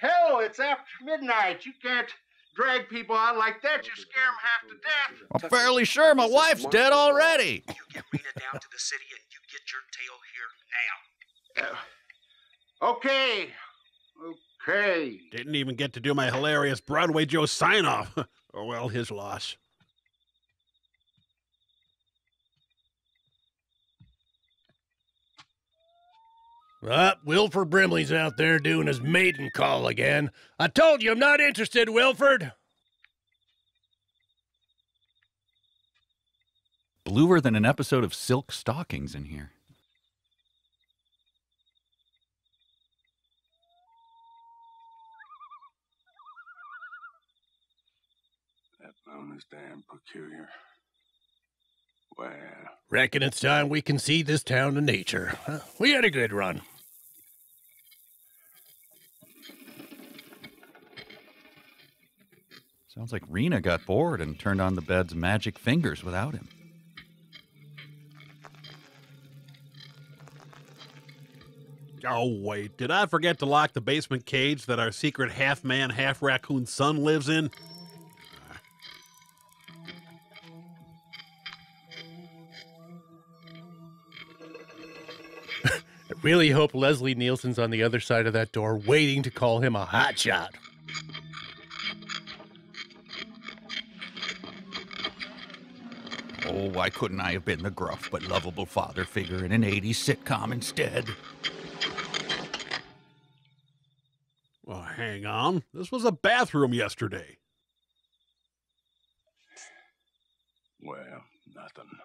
Hell, it's after midnight. You can't drag people out like that. You scare them half to death. I'm fairly sure my wife's dead already. You get Rita down to the city and you get your tail here now. Okay. Okay. Didn't even get to do my hilarious Broadway Joe sign-off. Oh, well, his loss. Wilford Brimley's out there doing his maiden call again. I told you I'm not interested, Wilford. Bluer than an episode of Silk Stockings in here. That bone is damn peculiar. Well, reckon it's time we concede this town to nature. We had a good run. Sounds like Rena got bored and turned on the bed's magic fingers without him. Oh, wait. Did I forget to lock the basement cage that our secret half-man, half-raccoon son lives in? Really hope Leslie Nielsen's on the other side of that door waiting to call him a hotshot. Oh, why couldn't I have been the gruff but lovable father figure in an 80s sitcom instead? Well, hang on. This was a bathroom yesterday. Well, nothing. Nothing.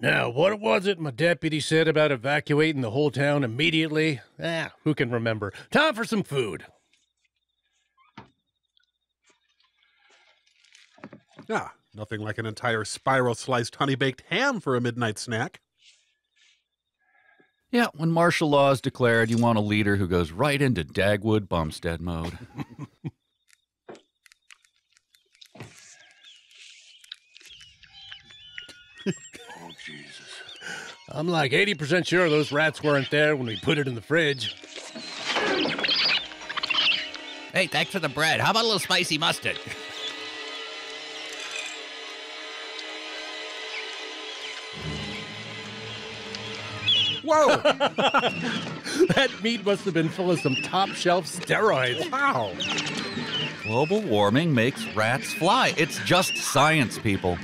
Now, what was it my deputy said about evacuating the whole town immediately? Ah, who can remember? Time for some food. Ah, nothing like an entire spiral-sliced honey-baked ham for a midnight snack. Yeah, when martial law is declared, you want a leader who goes right into Dagwood Bumstead mode. Oh, Jesus. I'm like 80% sure those rats weren't there when we put it in the fridge. Hey, thanks for the bread. How about a little spicy mustard? Whoa! That meat must have been full of some top-shelf steroids. Wow! Global warming makes rats fly. It's just science, people.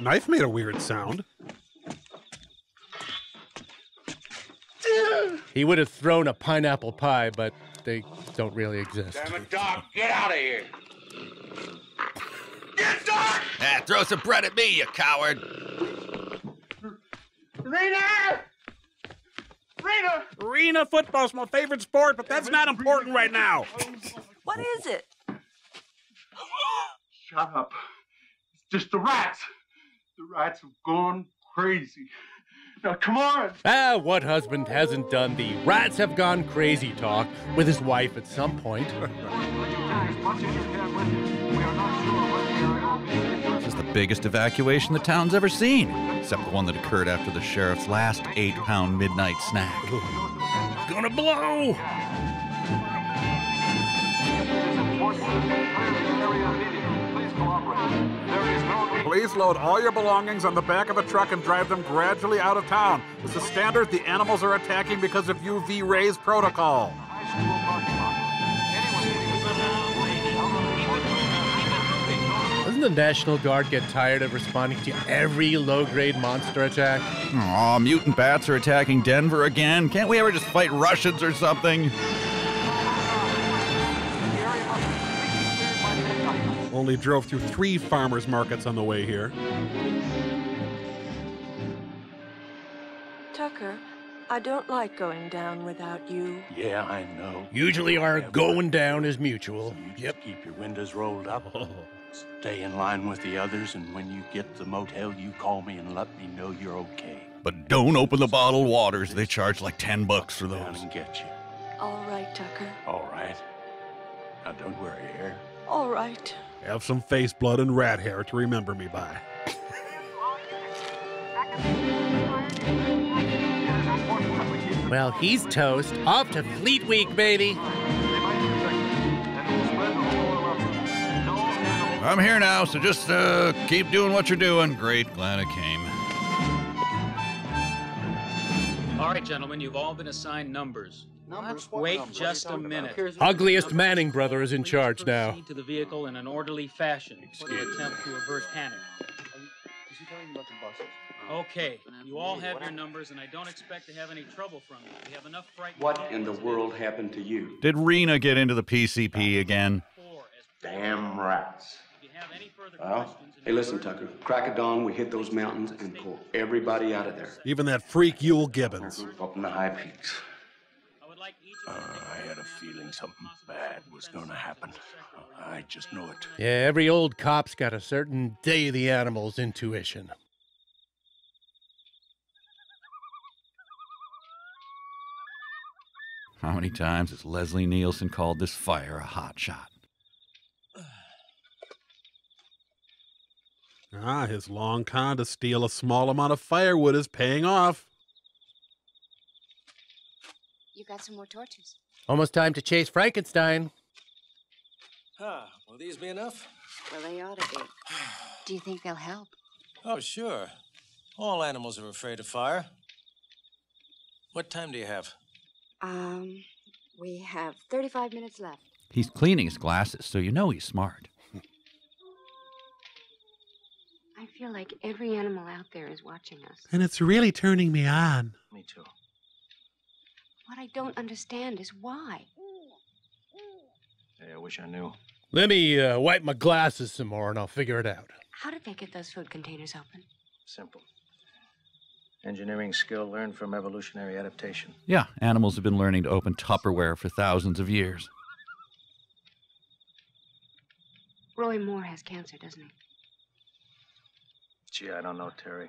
Knife made a weird sound. He would have thrown a pineapple pie, but they don't really exist. Damn it, Doc, get out of here! Get, Doc! Ah, throw some bread at me, you coward! Rena! Rena! Rena, football's my favorite sport, but that's not important right now. What is it? Shut up. It's just the rats. The rats have gone crazy. Now, come on. Ah, what husband hasn't done the rats have gone crazy talk with his wife at some point? This is the biggest evacuation the town's ever seen, except the one that occurred after the sheriff's last 8-pound midnight snack. It's gonna blow! Please load all your belongings on the back of a truck and drive them gradually out of town. As a standard, the animals are attacking because of UV rays protocol. Doesn't the National Guard get tired of responding to every low-grade monster attack? Aw, mutant bats are attacking Denver again. Can't we ever just fight Russians or something? Only drove through 3 farmers markets on the way here. Tucker, I don't like going down without you. Yeah, I know. Usually our going down is mutual. So yep. Keep your windows rolled up. Oh. Stay in line with the others, and when you get to the motel, you call me and let me know you're okay. But don't open the bottled waters. They charge like $10 for those. Down and get you. All right, Tucker. All right. Now, don't worry here. All right. Have some face blood and rat hair to remember me by. Well, he's toast. Off to Fleet Week, baby. I'm here now, so just keep doing what you're doing. Great, glad I came. All right, gentlemen, you've all been assigned numbers. Let's wait just a minute. Ugliest Manning brother is in charge now. Proceed to the vehicle in an orderly fashion for the attempt to avert panic. Is he telling you about the buses? Okay, you all have your numbers, and I don't expect to have any trouble from you. We have enough fright. What in the world happened to you? Did Rena get into the PCP again? Damn rats. Well, hey, listen, Tucker. Crack of dawn, we hit those mountains and pull everybody out of there. Even that freak Yule Gibbons. Up in the high peaks. I had a feeling something bad was going to happen. I just knew it. Yeah, every old cop's got a certain day of the animals intuition. How many times has Leslie Nielsen called this fire a hot shot? Ah, his long con to steal a small amount of firewood is paying off. You got some more torches. Almost time to chase Frankenstein. Huh, will these be enough? Well, they ought to be. Do you think they'll help? Oh, sure. All animals are afraid of fire. What time do you have? We have 35 minutes left. He's cleaning his glasses, so you know he's smart. I feel like every animal out there is watching us. And it's really turning me on. Me too. What I don't understand is why. Hey, I wish I knew. Let me wipe my glasses some more and I'll figure it out. How did they get those food containers open? Simple. Engineering skill learned from evolutionary adaptation. Yeah, animals have been learning to open Tupperware for thousands of years. Roy Moore has cancer, doesn't he? Gee, I don't know, Terry.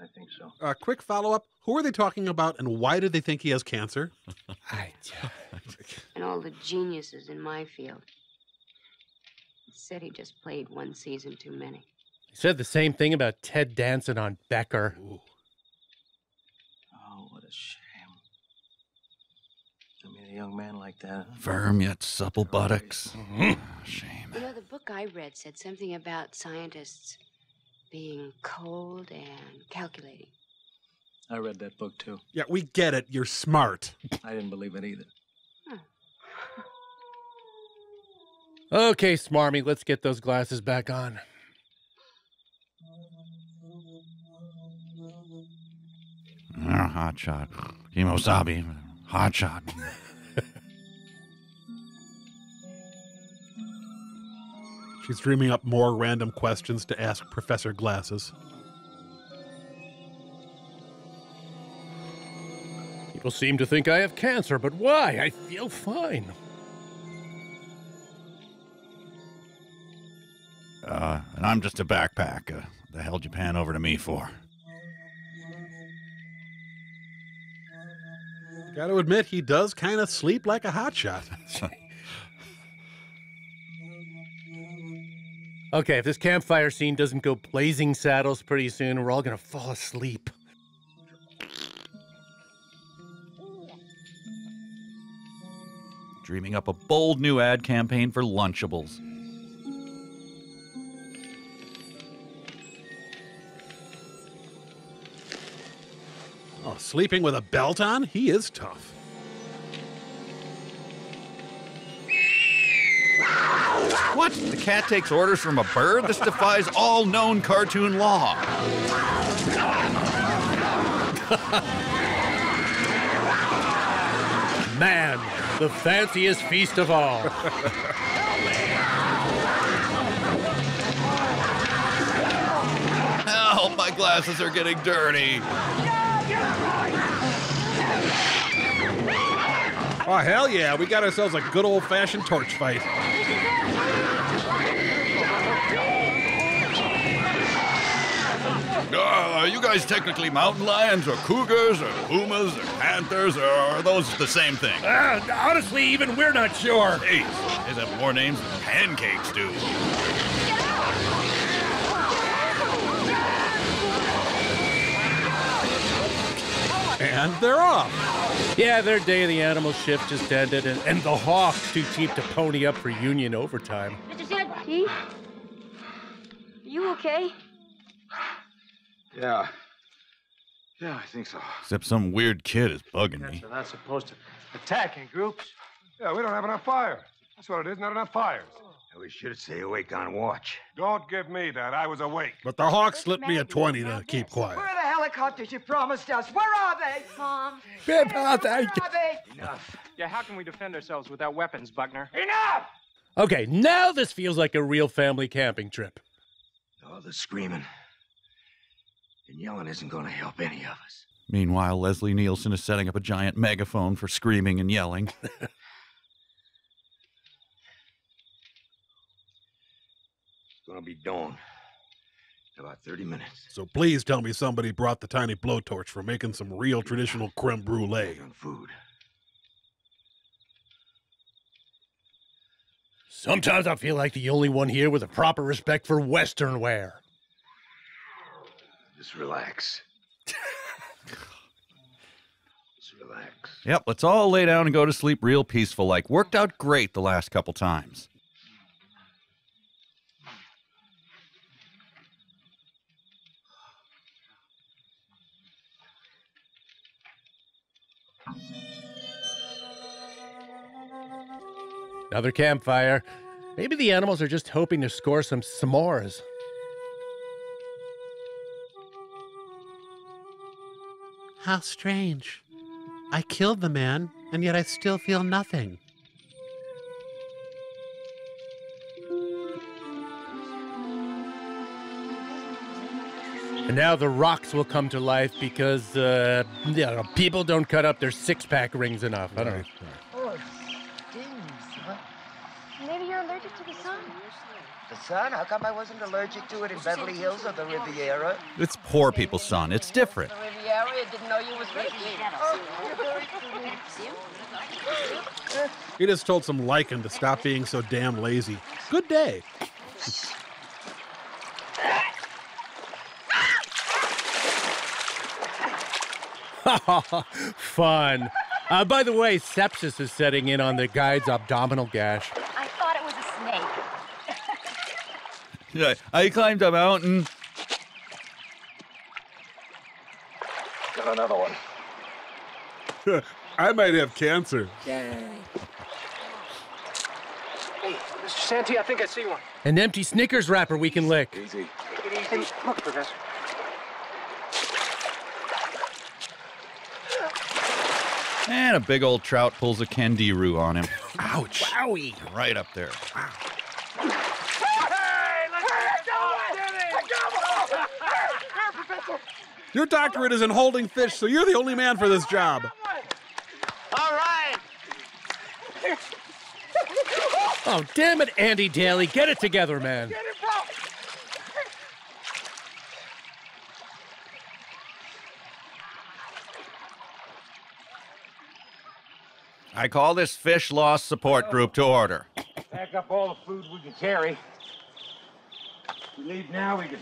I think so. A quick follow-up. Who are they talking about, and why do they think he has cancer? And all the geniuses in my field said he just played one season too many. He said the same thing about Ted Danson on Becker. Ooh. Oh, what a shame. I mean, a young man like that. Firm yet supple buttocks. Mm-hmm. Oh, shame. You know, the book I read said something about scientists being cold and calculating. I read that book, too. Yeah, we get it. You're smart. I didn't believe it either. Huh. Okay, Smarmy, let's get those glasses back on. Hot shot. Kemosabe. Hot shot. She's dreaming up more random questions to ask Professor Glasses. People seem to think I have cancer, but why? I feel fine. And I'm just a backpack. What the hell did you pan over to me for? Gotta admit, he does kind of sleep like a hotshot. Okay, if this campfire scene doesn't go blazing saddles pretty soon, we're all gonna fall asleep. Dreaming up a bold new ad campaign for Lunchables. Oh, sleeping with a belt on? He is tough. What? The cat takes orders from a bird? This defies all known cartoon law. Man, the fanciest feast of all. Help, my glasses are getting dirty. Oh, hell yeah, we got ourselves a good old-fashioned torch fight. Are you guys technically mountain lions or cougars or pumas or panthers, or are those the same thing? Honestly, even we're not sure. Hey, they have more names than pancakes do. And they're off. Yeah, their day of the animal shift just ended, and the Hawks too cheap to pony up for union overtime. Mr. Santee? Are you okay? Yeah. Yeah, I think so. Except some weird kid is bugging me. They're not supposed to attack in groups. Yeah, we don't have enough fire. That's what it is, not enough fires. Yeah, we should stay awake on watch. Don't give me that. I was awake. But the Hawks slipped me a 20 to keep quiet. Where are the helicopters you promised us? Where are they, Mom? Where are they? Enough. Yeah, how can we defend ourselves without weapons, Buckner? Enough! Okay, now this feels like a real family camping trip. Oh, the screaming and yelling isn't going to help any of us. Meanwhile, Leslie Nielsen is setting up a giant megaphone for screaming and yelling. It's gonna be dawn in about 30 minutes. So please tell me somebody brought the tiny blowtorch for making some real traditional creme brulee. Food. Sometimes I feel like the only one here with a proper respect for Western wear. Just relax. Just relax. Yep, let's all lay down and go to sleep real peaceful like. Worked out great the last couple times. Another campfire. Maybe the animals are just hoping to score some s'mores. How strange. I killed the man, and yet I still feel nothing. And now the rocks will come to life because, you know, people don't cut up their six-pack rings enough. I don't know. Oh, it stings, huh? Maybe you're allergic to the sun. The sun? How come I wasn't allergic to it in Beverly Hills or the Riviera? It's poor people's sun. It's different. The Riviera? You didn't know you was rich? He just told some lichen to stop being so damn lazy. Good day. Fun. By the way, sepsis is setting in on the guide's abdominal gash. I thought it was a snake. Yeah, I climbed a mountain. Got another one. I might have cancer. Yay. Hey, Mr. Santee, I think I see one. An empty Snickers wrapper we can lick. Easy. Take it easy. Hey, look, Professor. And a big old trout pulls a candiru on him. Ouch. Wowie. Right up there. Wow. Hey, let's go! Professor! Your doctorate is in holding fish, so you're the only man for this job. All right. Oh, damn it, Andy Daly. Get it together, man. Get it, bro. I call this fish loss support group to order. Pack up all the food we can carry. If we leave now, we can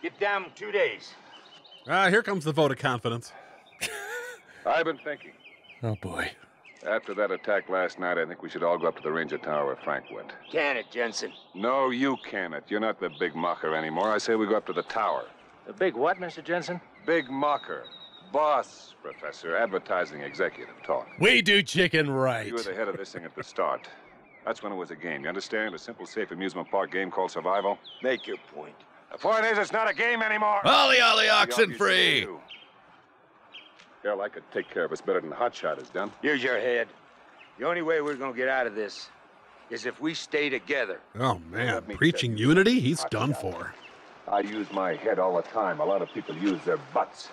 get down in 2 days. Ah, here comes the vote of confidence. I've been thinking. Oh, boy. After that attack last night, I think we should all go up to the Ranger Tower where Frank went. Can it, Jensen? No, you can it. You're not the big mucker anymore. I say we go up to the tower. The big what, Mr. Jensen? Big mucker. Boss, Professor, advertising executive talk. We do chicken right. You were the head of this thing at the start. That's when it was a game. You understand? A simple, safe amusement park game called survival. Make your point. The point is, it's not a game anymore. Ollie, oxen free. Hell, I could take care of us better than the hotshot has done. Use your head. The only way we're gonna get out of this is if we stay together. Oh, man. Preaching unity? He's done for. I use my head all the time. A lot of people use their butts.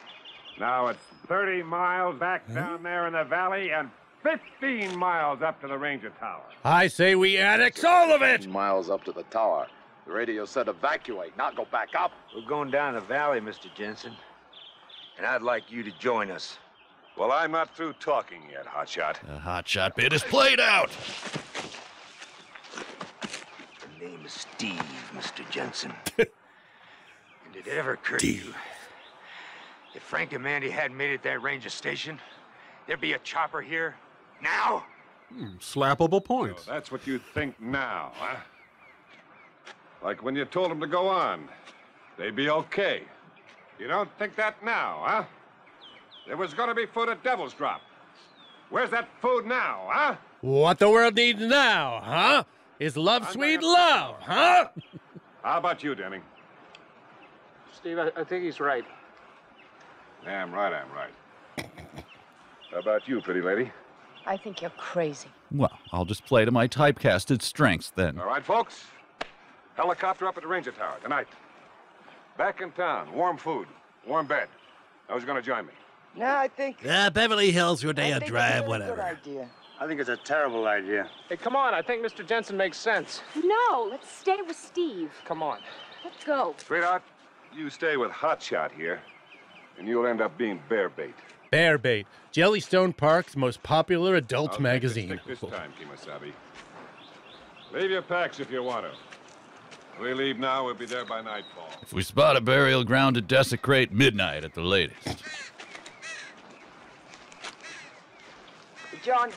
Now it's 30 miles back down there in the valley and 15 miles up to the Ranger Tower. I say we annex all of it! 15 miles up to the tower. The radio said evacuate, not go back up. We're going down the valley, Mr. Jensen. And I'd like you to join us. Well, I'm not through talking yet, Hotshot. The Hotshot bit is played out. The name is Steve, Mr. Jensen. And did it ever occur to you? If Frank and Mandy hadn't made it that Ranger station, there'd be a chopper here now? Slappable points. So that's what you think now, huh? Like when you told them to go on, they'd be okay. You don't think that now, huh? There was gonna be food at Devil's Drop. Where's that food now, huh? What the world needs now, huh? Is love, sweet love, huh? How about you, Denny? Steve, I think he's right. Damn right, I'm right. How about you, pretty lady? I think you're crazy. Well, I'll just play to my typecasted strengths then. All right, folks. Helicopter up at the Ranger Tower tonight. Back in town, warm food, warm bed. Who's gonna join me? No, I think... Beverly Hills, Rodeo Drive, whatever. Good idea. I think it's a terrible idea. Hey, come on, I think Mr. Jensen makes sense. No, let's stay with Steve. Come on. Let's go. Sweetheart, you stay with Hotshot here. And you'll end up being bear bait. Bear bait. Jellystone Park's most popular adult magazine. Stick this time, Kemosabe. Leave your packs if you want to. If we leave now, we'll be there by nightfall. If we spot a burial ground to desecrate, midnight at the latest. John,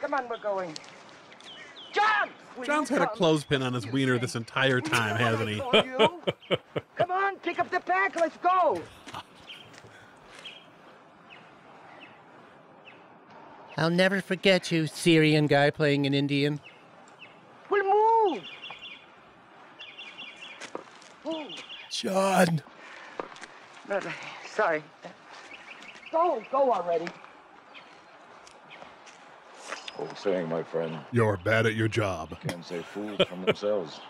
come on, we're going. John! John's had a clothespin on his wiener this entire time, hasn't he? Come on, pick up the pack, let's go! I'll never forget you, Syrian guy playing an Indian. We'll move! Oh. John! Sorry. Go already. Old saying, my friend. You're bad at your job. Can't say fools from themselves.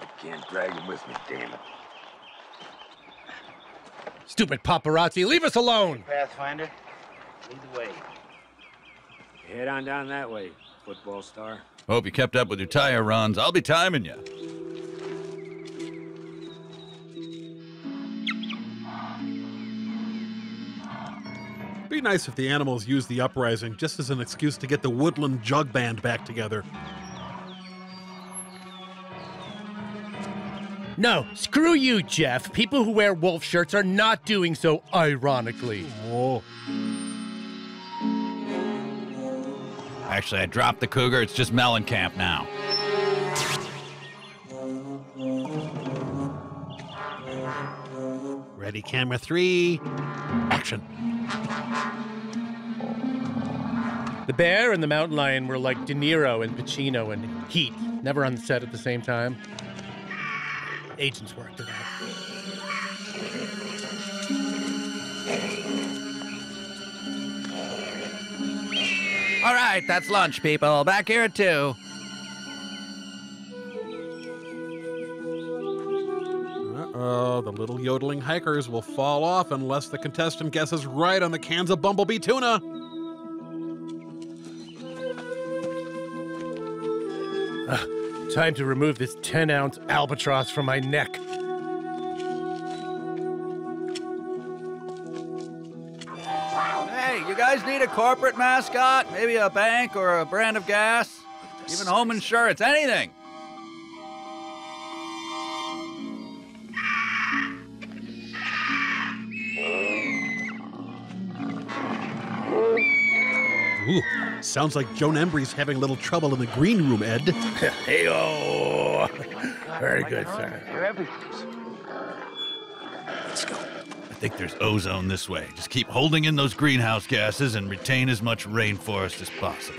I can't drag them with me, damn it. Stupid paparazzi, leave us alone! Pathfinder. Either way. Head on down that way, football star. Hope you kept up with your tire runs. I'll be timing you. Be nice if the animals used the uprising just as an excuse to get the Woodland Jug Band back together. No, screw you, Jeff. People who wear wolf shirts are not doing so ironically. Oh. Actually, I dropped the cougar. It's just Mellencamp now. Ready, camera 3, action. The bear and the mountain lion were like De Niro and Pacino and Heat, never on the set at the same time. Agents worked it out. All right, that's lunch, people. Back here at 2. Uh-oh, the little yodeling hikers will fall off unless the contestant guesses right on the cans of bumblebee tuna. Time to remove this 10-ounce albatross from my neck. Hey, you guys need a corporate mascot? Maybe a bank or a brand of gas? Even home insurance, anything. Ooh, sounds like Joan Embry's having a little trouble in the green room, Ed. Hey-oh! Very good, sir. Let's go. I think there's ozone this way. Just keep holding in those greenhouse gases and retain as much rainforest as possible.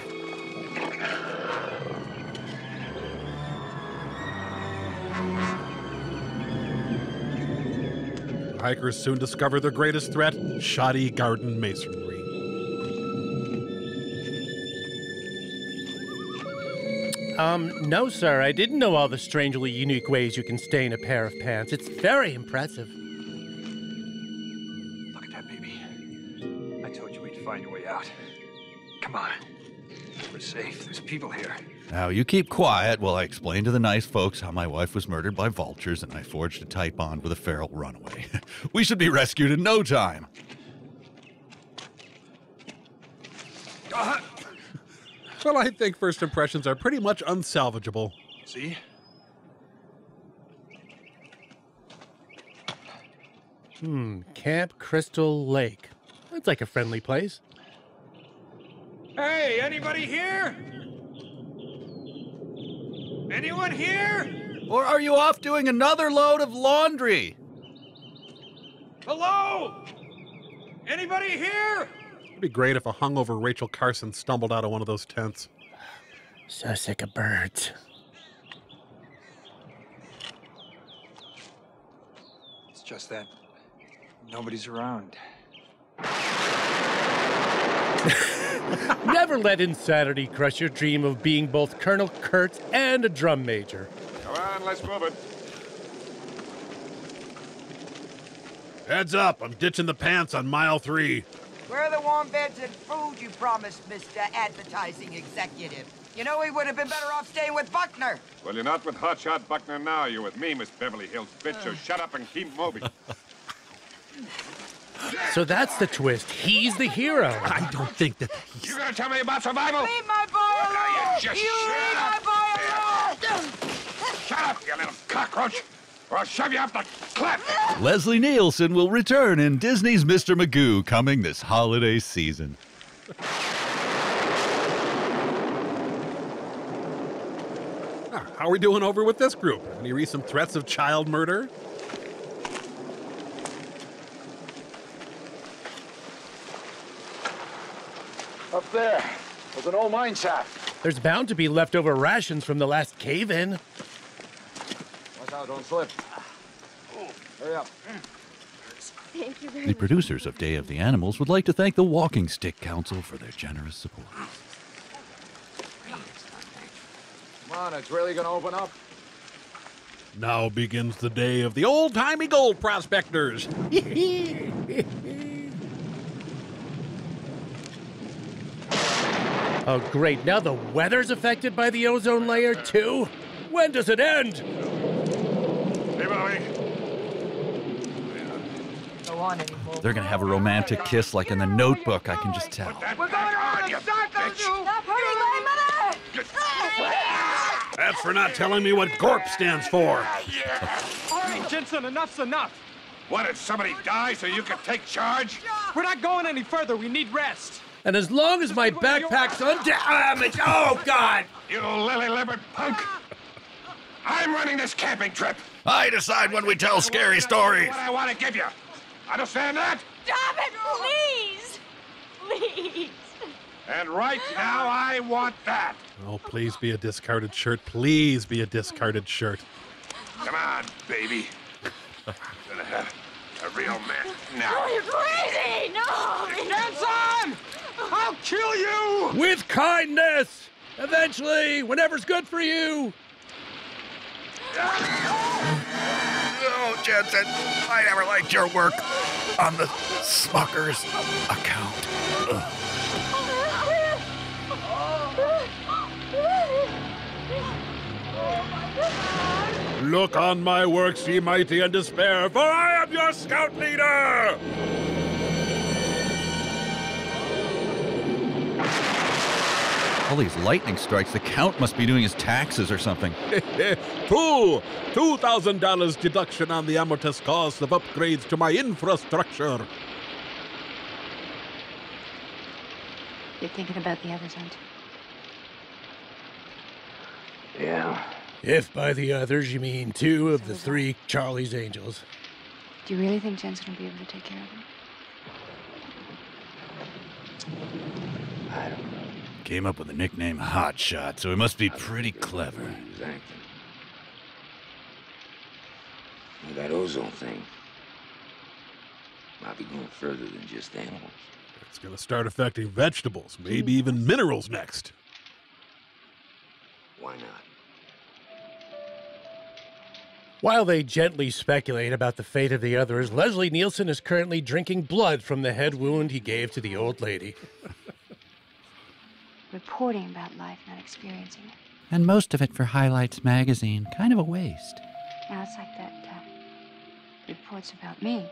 Hikers soon discover their greatest threat, shoddy garden masonry. No, sir. I didn't know all the strangely unique ways you can stain a pair of pants. It's very impressive. Look at that, baby. I told you we'd find a way out. Come on. We're safe. There's people here. Now, you keep quiet while I explain to the nice folks how my wife was murdered by vultures and I forged a tight bond with a feral runaway. We should be rescued in no time. Well, I think first impressions are pretty much unsalvageable. See? Camp Crystal Lake. That's like a friendly place. Hey, anybody here? Anyone here? Or are you off doing another load of laundry? Hello? Anybody here? It'd be great if a hungover Rachel Carson stumbled out of one of those tents. So sick of birds. It's just that nobody's around. Never let insanity crush your dream of being both Colonel Kurtz and a drum major. Come on, let's move it. Heads up, I'm ditching the pants on mile 3. Where are the warm beds and food you promised, Mr. Advertising Executive? You know, we would have been better off staying with Buckner. Well, you're not with Hotshot Buckner now. You're with me, Miss Beverly Hills, bitch. So shut up and keep moving. So that's the twist. He's the hero. I don't think that he's... You're gonna tell me about survival? Leave my boy alone! No, you just leave my boy alone! Shut up, you little cockroach! Or I'll shove you off the cliff! Leslie Nielsen will return in Disney's Mr. Magoo coming this holiday season. How are we doing over with this group? Any recent threats of child murder? Up there, there's an old mine shaft. There's bound to be leftover rations from the last cave-in. No, don't slip. Hurry up. Thank you very much. The producers of Day of the Animals would like to thank the Walking Stick Council for their generous support. Come on, it's really going to open up. Now begins the day of the old-timey gold prospectors. Oh, great. Now the weather's affected by the ozone layer, too? When does it end? They're gonna have a romantic kiss like in The Notebook, I can just tell. We're going on you bitch! Stop hurting my mother! That's for not telling me what GORP stands for! All right, Jensen, enough's enough! What, if somebody dies so you can take charge? We're not going any further, we need rest! And as long as my backpack's undamaged... Oh, God! You lily-livered punk! I'm running this camping trip! I decide when we tell scary stories! What I want to give you! Understand that? Stop it, please! Please! And right now, I want that! Oh, please be a discarded shirt. Please be a discarded shirt. Come on, baby. I'm gonna have a real man now. No, you're crazy! No! Jensen! I'll kill you! With kindness! Eventually, whenever's good for you! No, Jensen, I never liked your work on the Smucker's account. Ugh. look on my works, ye mighty, and despair, for I am your scout leader! All these lightning strikes, the count must be doing his taxes or something. True! $2,000 deduction on the amortized cost of upgrades to my infrastructure. You're thinking about the others, aren't you? Yeah. If by the others you mean two of the three Charlie's Angels. Do you really think Jensen will be able to take care of him? I don't know. Came up with the nickname Hot Shot, so he must be pretty clever. Exactly. Well, that ozone thing might be going further than just animals. It's going to start affecting vegetables, maybe even minerals next. Why not? While they gently speculate about the fate of the others, Leslie Nielsen is currently drinking blood from the head wound he gave to the old lady. Reporting about life, not experiencing it. And most of it for Highlights magazine. Kind of a waste. Now, it's like that, reports about me.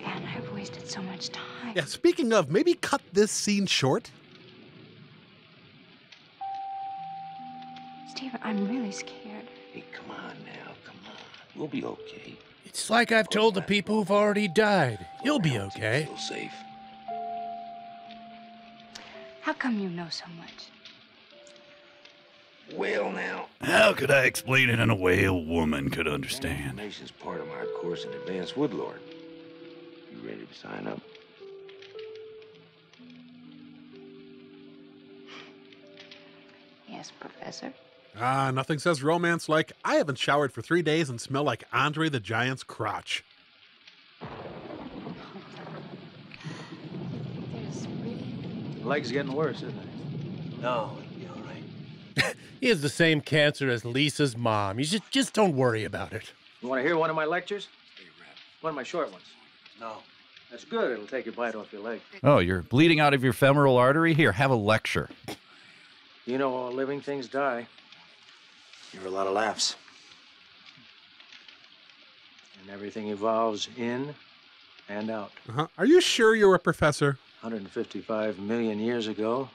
Man, I've wasted so much time. Yeah, speaking of, maybe cut this scene short. Steve, I'm really scared. Hey, come on now, come on. We'll be okay. It's like I've told the people who've already died. You'll be okay. Feel safe. How come you know so much? Well, now... How could I explain it in a way a woman could understand? That information's part of my course in Advanced Woodlord. You ready to sign up? Yes, Professor? Ah, nothing says romance like, I haven't showered for 3 days and smell like Andre the Giant's crotch. Leg's getting worse, isn't it? No, it'll be all right. He has the same cancer as Lisa's mom. You just don't worry about it. You want to hear one of my lectures? One of my short ones. No. That's good. It'll take your bite off your leg. Oh, you're bleeding out of your femoral artery? Here, have a lecture. You know all living things die. You hear a lot of laughs. And everything evolves in and out. Uh-huh. Are you sure you're a professor? 155 million years ago,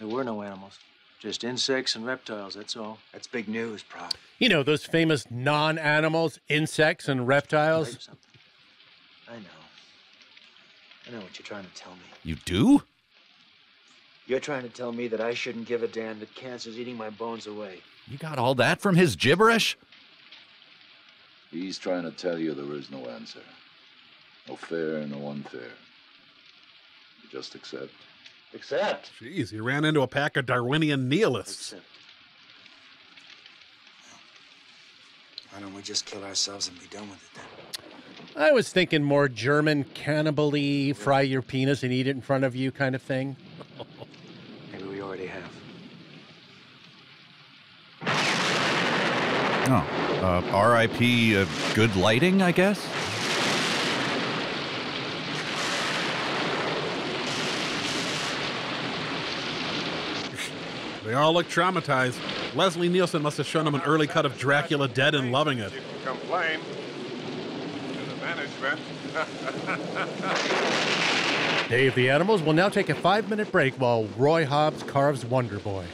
there were no animals. Just insects and reptiles, that's all. That's big news, Prof. You know, those famous non-animals, insects and reptiles. I know what you're trying to tell me. You do? You're trying to tell me that I shouldn't give a damn that cancer's eating my bones away. You got all that from his gibberish? He's trying to tell you there is no answer. No fair, no unfair. Just accept. Accept? Jeez, he ran into a pack of Darwinian nihilists. Accept. Why don't we just kill ourselves and be done with it then? I was thinking more German cannibally, fry your penis and eat it in front of you kind of thing. Maybe we already have. Oh, R.I.P. Good lighting, I guess? They all look traumatized. Leslie Nielsen must have shown them an early cut of Dracula Dead and loving it. You can complain to the management. Dave the Animals will now take a 5-minute break while Roy Hobbs carves Wonder Boy.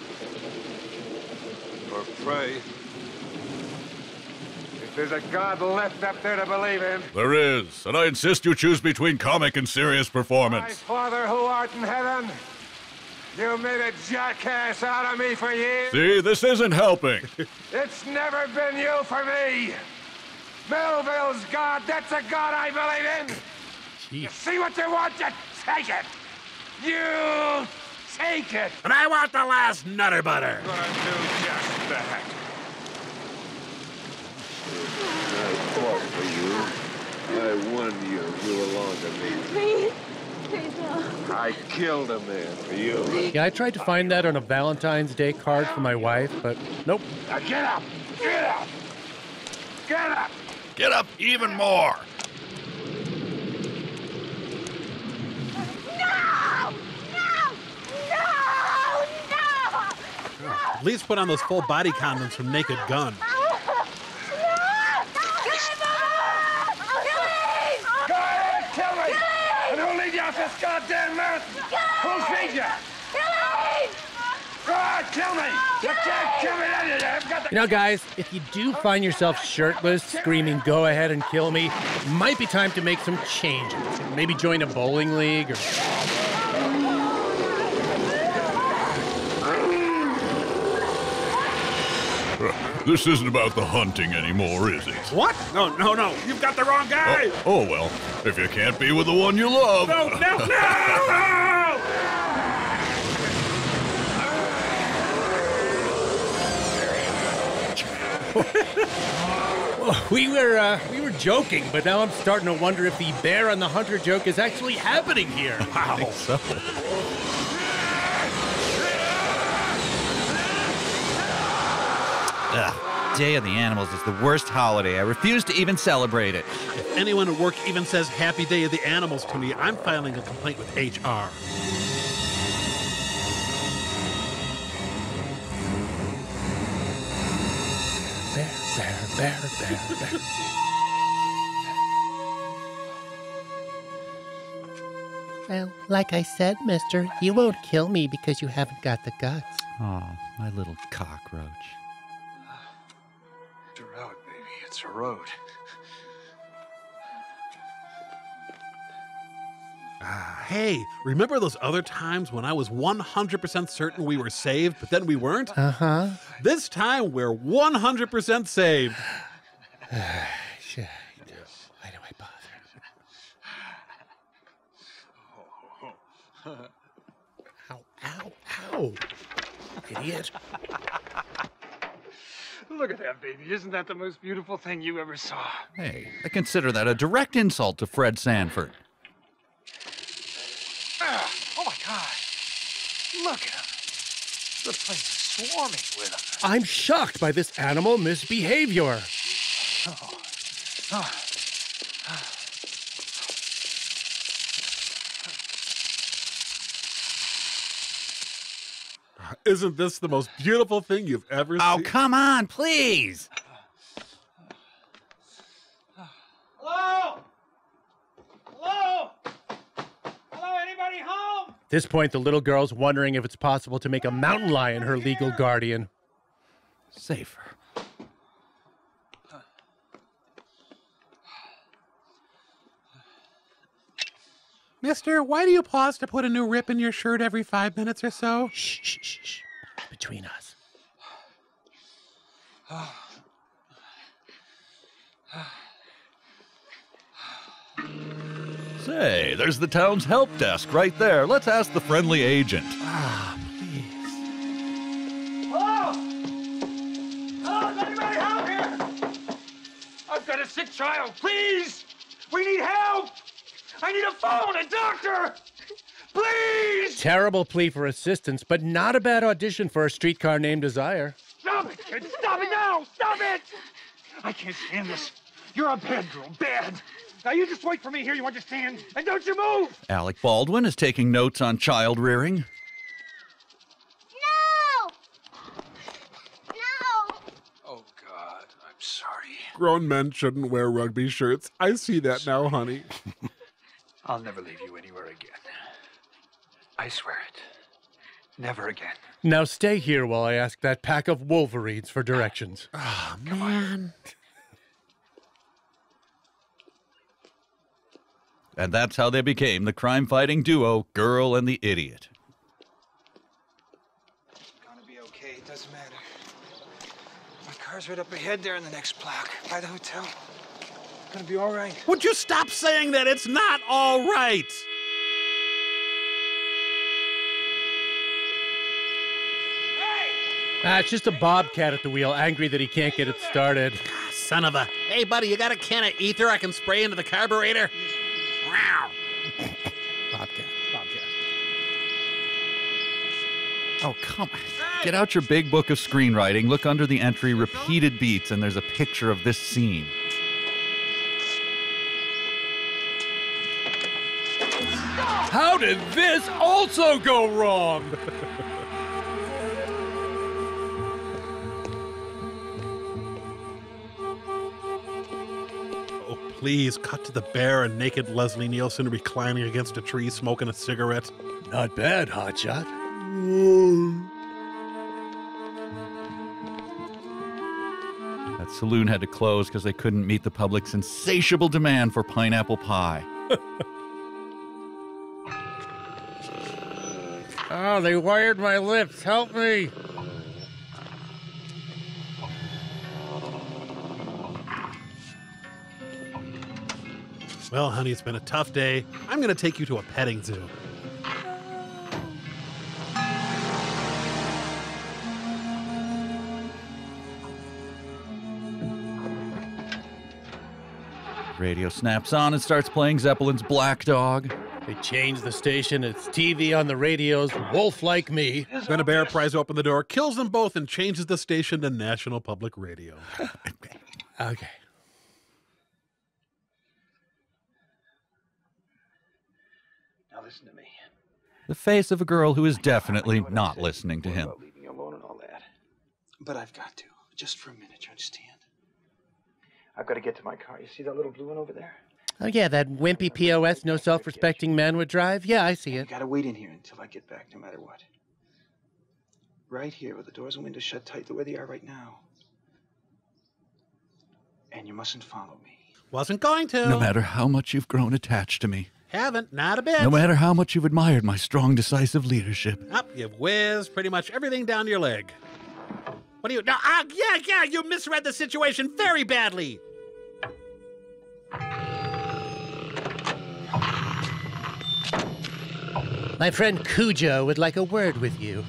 Your prey. If there's a god left up there to believe in. There is, and I insist you choose between comic and serious performance. My Father who art in heaven. You made a jackass out of me for years. See, this isn't helping. It's never been you for me. Melville's God, that's a God I believe in. Jeez. You see what you want, you take it. You take it. And I want the last Nutter Butter. I'm gonna do just that. I fought for you. I won you. You belong to me. Please. I killed a man for you. Yeah, I tried to find that on a Valentine's Day card for my wife, but nope. Now get up! Get up! Get up! Get up even more! No! No! No! No! Please put on those full body condoms from Naked Gun. This goddamn marathon! Who'll feed you? God, kill me! You can't kill me anyway. I've got the... You know, guys, if you do find yourself shirtless, screaming, go ahead and kill me, it might be time to make some changes. Maybe join a bowling league or... This isn't about the hunting anymore, is it? What? No, no, no. You've got the wrong guy. Oh, well, if you can't be with the one you love. No, no, no! No! Well, we were joking, but now I'm starting to wonder if the bear on the hunter joke is actually happening here. Wow. I think so. Ugh, Day of the Animals is the worst holiday. I refuse to even celebrate it. If anyone at work even says Happy Day of the Animals to me, I'm filing a complaint with HR. Bear, bear, bear, bear, bear. Well, like I said, mister, you won't kill me because you haven't got the guts. Oh, my little cockroach. It's a road. Hey, remember those other times when I was 100% certain we were saved, but then we weren't? Uh-huh. This time, we're 100% saved. Shit. Why do I bother? Ow, ow, ow. Idiot. Look at that, baby. Isn't that the most beautiful thing you ever saw? Hey, I consider that a direct insult to Fred Sanford. Oh, my God. Look at him. The place is swarming with him. I'm shocked by this animal misbehavior. Oh. Oh. Oh. Isn't this the most beautiful thing you've ever seen? Oh, come on, please. Hello? Hello? Hello, anybody home? At this point, the little girl's wondering if it's possible to make a mountain lion her legal guardian. Safer. Mister, why do you pause to put a new rip in your shirt every 5 minutes or so? Shh, shh, shh, shh. Between us. Say, there's the town's help desk right there. Let's ask the friendly agent. Ah, please. Hello? Hello, is anybody out here? I've got a sick child. Please! We need help! I need a phone, a doctor! Please! Terrible plea for assistance, but not a bad audition for A Streetcar Named Desire. Stop it, kid! Stop it now! Stop it! I can't stand this. You're a bad girl, bad. Now you just wait for me here, you understand? And don't you move! Alec Baldwin is taking notes on child rearing. No! No! Oh, God, I'm sorry. Grown men shouldn't wear rugby shirts. I see that now, honey. I'll never leave you anywhere again. I swear it. Never again. Now stay here while I ask that pack of wolverines for directions. Ah, oh, man. And that's how they became the crime-fighting duo, Girl and the Idiot. It's gonna be okay. It doesn't matter. My car's right up ahead there in the next block, by the hotel. Gonna be all right. Would you stop saying that? It's not all right. Hey! Ah, it's just a bobcat at the wheel, angry that he can't get it started. Ah, son of a... Hey, buddy, you got a can of ether I can spray into the carburetor? Wow. Bobcat. Bobcat. Oh, come on. Hey! Get out your big book of screenwriting. Look under the entry repeated beats, and there's a picture of this scene. How did this also go wrong? please cut to the bare and naked Leslie Nielsen reclining against a tree smoking a cigarette. Not bad, hotshot. That saloon had to close because they couldn't meet the public's insatiable demand for pineapple pie. Oh, they wired my lips. Help me. Well, honey, it's been a tough day. I'm going to take you to a petting zoo. Radio snaps on and starts playing Zeppelin's Black Dog. They changed the station. It's TV on the radios. Wolf Like Me. Then a bear pries open the door, kills them both, and changes the station to National Public Radio. Okay. Now listen to me. The face of a girl who is definitely not listening to him. Leaving you alone and all that. But I've got to, just for a minute, you understand? I've got to get to my car. You see that little blue one over there? Oh, yeah, that wimpy POS no self-respecting man would drive. Yeah, I see it. You gotta wait in here until I get back, no matter what. Right here, with the doors and windows shut tight the way they are right now. And you mustn't follow me. Wasn't going to. No matter how much you've grown attached to me. Haven't, not a bit. No matter how much you've admired my strong, decisive leadership. Up, you've whizzed pretty much everything down your leg. What do you... No, yeah, you misread the situation very badly. My friend Cujo would like a word with you.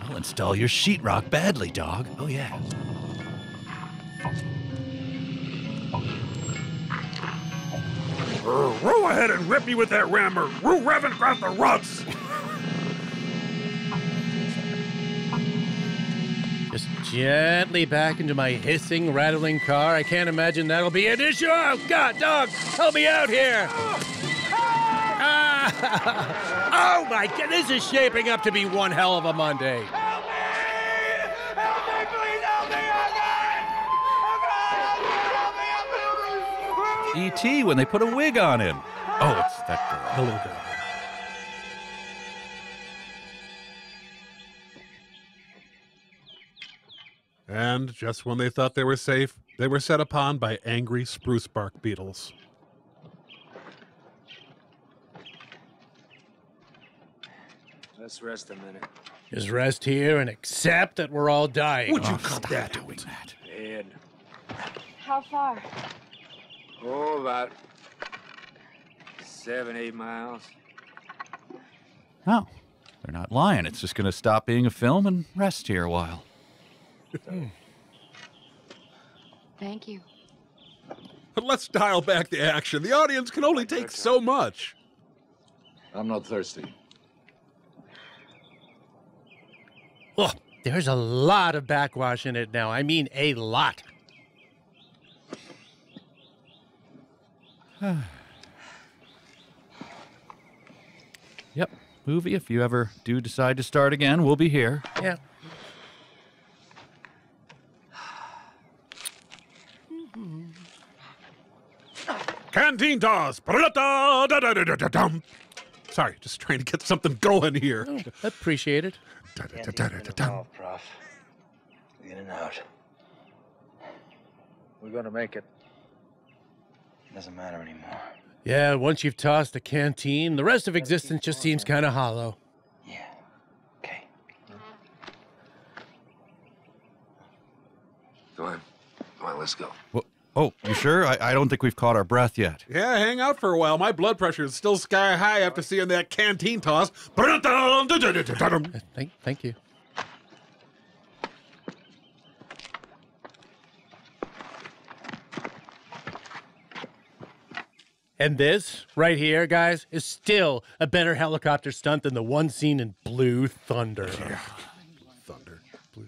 I'll install your sheetrock badly, dog. Oh, yeah. Row ahead and rip me with that rammer. Roo, rev, and grab the ruts. Just gently back into my hissing, rattling car. I can't imagine that'll be an issue. Oh, God, dog, help me out here. Oh, my God, this is shaping up to be one hell of a Monday. Help me! Help me, please, help me! Oh, God, help me, help me, help me, help me! E.T. when they put a wig on him. Oh, it's that girl. Hello, girl. And just when they thought they were safe, they were set upon by angry spruce bark beetles. Let's rest a minute. Just rest here and accept that we're all dying. Would you cut that? Doing that? Man. How far? Oh, about 7, 8 miles. Oh, they're not lying. It's just going to stop being a film and rest here a while. Thank you. But let's dial back the action. The audience can only take so much. I'm not thirsty. Oh, there's a lot of backwash in it now. I mean, a lot. Yep. Movie, if you ever do decide to start again, we'll be here. Yeah. Canteen toss. Sorry, just trying to get something going here. Oh, appreciate it. In and out. We're going to make it. It doesn't matter anymore. Yeah, once you've tossed the canteen, the rest of existence just seems kind of hollow. Yeah. Okay. Go ahead. Come on, let's go. What? Oh, you sure? I don't think we've caught our breath yet. Yeah, hang out for a while. My blood pressure is still sky high after seeing that canteen toss. Thank you. And this, right here, guys, is still a better helicopter stunt than the one seen in Blue Thunder. Yeah. Blue Thunder.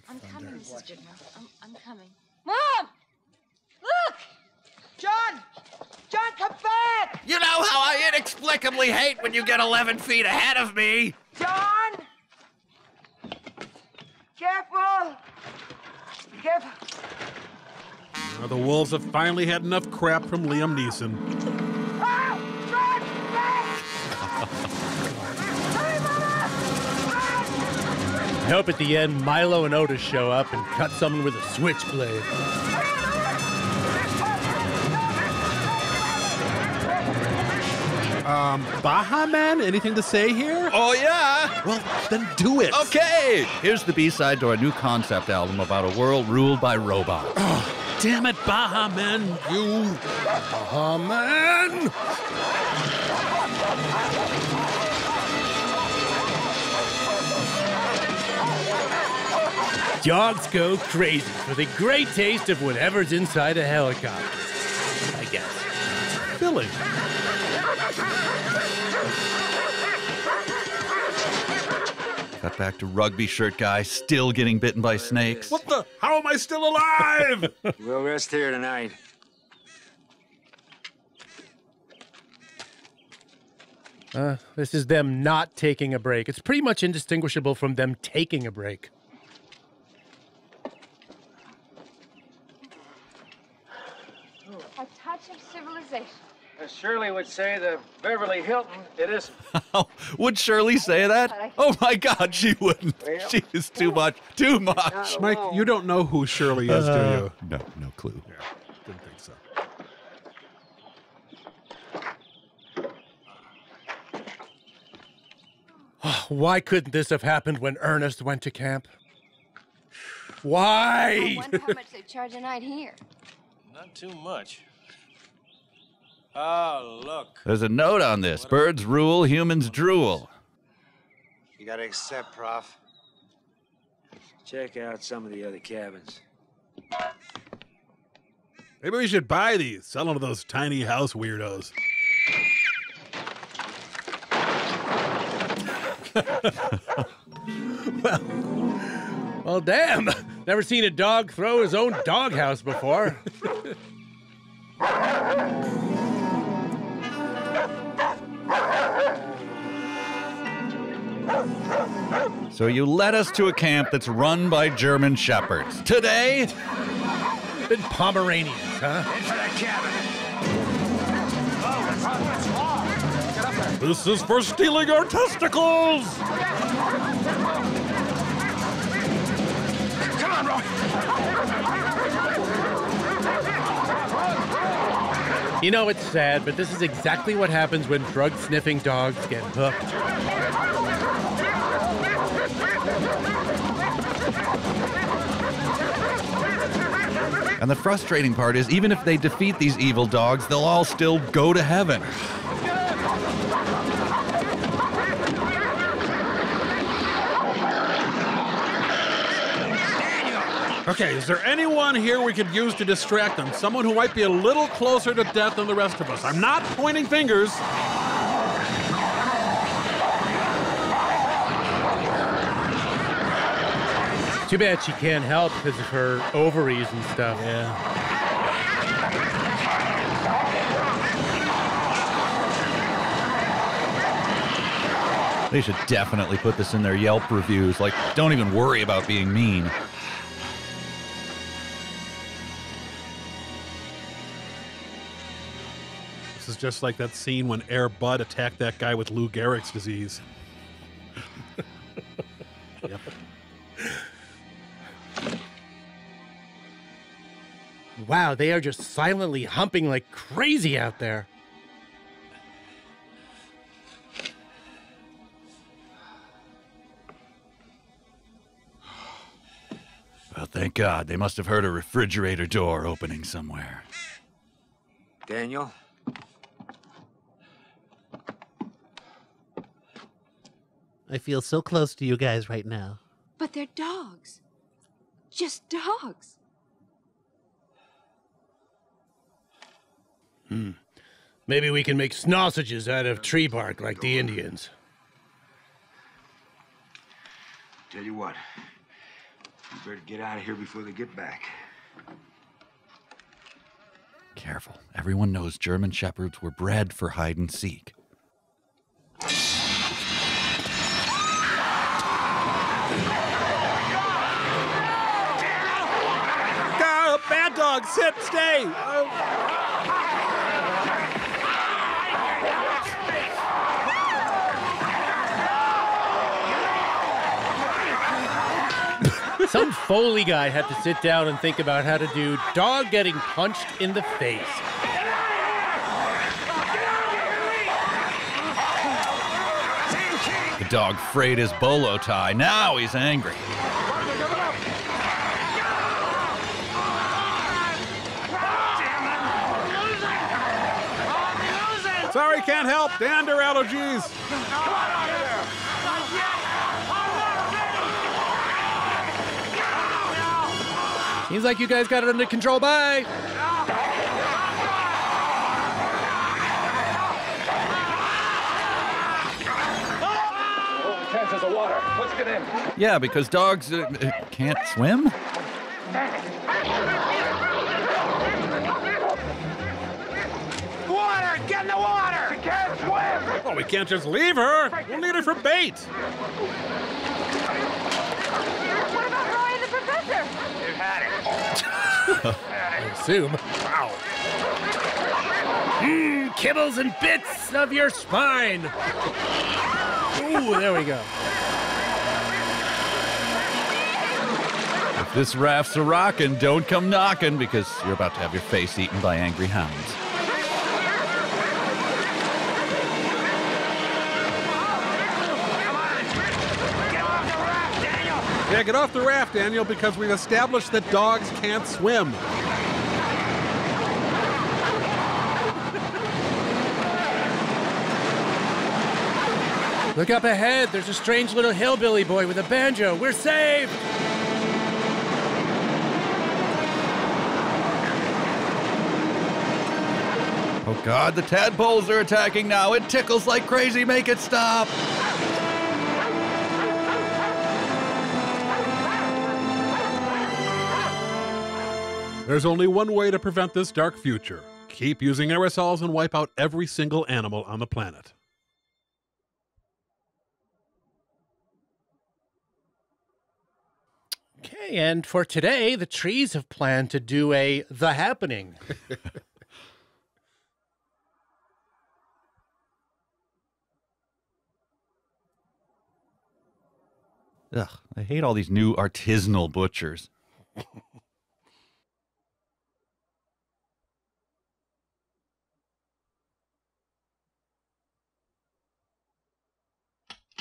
I'm coming, Mrs. Jidnoff. I'm coming. Mom! Look! John! John, come back! You know how I inexplicably hate when you get 11 feet ahead of me! John! Careful! get? Now the wolves have finally had enough crap from Liam Neeson. I hope at the end Milo and Otis show up and cut someone with a switchblade. Baha Man, anything to say here? Oh, yeah. Well, then do it. Okay. Here's the B-side to our new concept album about a world ruled by robots. Oh, damn it, Baha Man, you. Baha Man. Dogs go crazy for the great taste of whatever's inside a helicopter, I guess. Philly. Cut back to rugby shirt guy, still getting bitten by snakes. What the? How am I still alive? We'll rest here tonight. This is them not taking a break. It's pretty much indistinguishable from them taking a break. Of civilization. As Shirley would say, the Beverly Hilton, it isn't. Would Shirley say that? Oh, my God, she wouldn't. She is too much. Too much. Mike, you don't know who Shirley is, do you? No, no clue. Yeah, didn't think so. Why couldn't this have happened when Ernest went to camp? Why? I wonder how much they charge a night here. Not too much. Oh, look. There's a note on this. Birds rule, humans drool. You gotta accept, Prof. Check out some of the other cabins. Maybe we should buy these. Sell them to those tiny house weirdos. well, damn. Never seen a dog throw his own doghouse before. So you led us to a camp that's run by German shepherds. Today, been Pomeranians, huh? Into that cabin. Oh, get up there. This is for stealing our testicles. Come on, Roy. You know, it's sad, but this is exactly what happens when drug-sniffing dogs get hooked. And the frustrating part is, even if they defeat these evil dogs, they'll all still go to heaven. Okay, is there anyone here we could use to distract them? Someone who might be a little closer to death than the rest of us. I'm not pointing fingers. Too bad she can't help because of her ovaries and stuff. Yeah. They should definitely put this in their Yelp reviews. Like, don't even worry about being mean. This is just like that scene when Air Bud attacked that guy with Lou Gehrig's disease. Yep. Wow, they are just silently humping like crazy out there. Well, thank God. They must have heard a refrigerator door opening somewhere. Daniel? I feel so close to you guys right now. But they're dogs. Just dogs. Maybe we can make sausages out of tree bark like the Indians. Tell you what, you better get out of here before they get back. Careful. Everyone knows German shepherds were bred for hide and seek. Bad dog, sit, stay. Some Foley guy had to sit down and think about how to do dog getting punched in the face. The dog frayed his bolo tie. Now he's angry. Sorry, can't help. Dander allergies. Come on out here. Seems like you guys got it under control. Bye. What chances of water? Let's get in. Yeah, because dogs can't swim. Water! Get in the water! She can't swim! Well, we can't just leave her. We'll need her for bait. What about Roy and the professor? They've had it. I assume. Wow. Kibbles and bits of your spine. Ooh, there we go. If this raft's a-rockin', don't come knocking, because you're about to have your face eaten by angry hounds. Yeah, get off the raft, Daniel, because we've established that dogs can't swim. Look up ahead. There's a strange little hillbilly boy with a banjo. We're saved! Oh, God, the tadpoles are attacking now. It tickles like crazy. Make it stop! There's only one way to prevent this dark future. Keep using aerosols and wipe out every single animal on the planet. Okay, and for today, the trees have planned to do a The Happening. Ugh, I hate all these new artisanal butchers.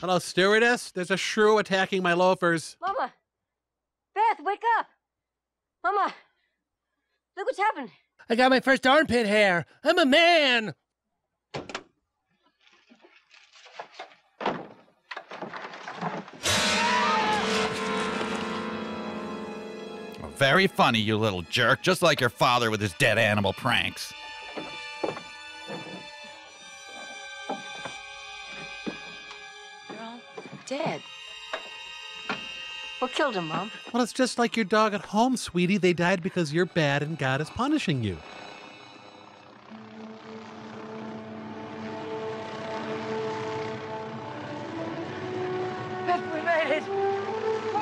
Hello, stewardess. There's a shrew attacking my loafers. Mama! Beth, wake up! Mama! Look what's happened. I got my first armpit hair. I'm a man! Well, very funny, you little jerk. Just like your father with his dead animal pranks. Dead. What killed him, Mom? Well, it's just like your dog at home, sweetie. They died because you're bad and God is punishing you. Beth, we made it!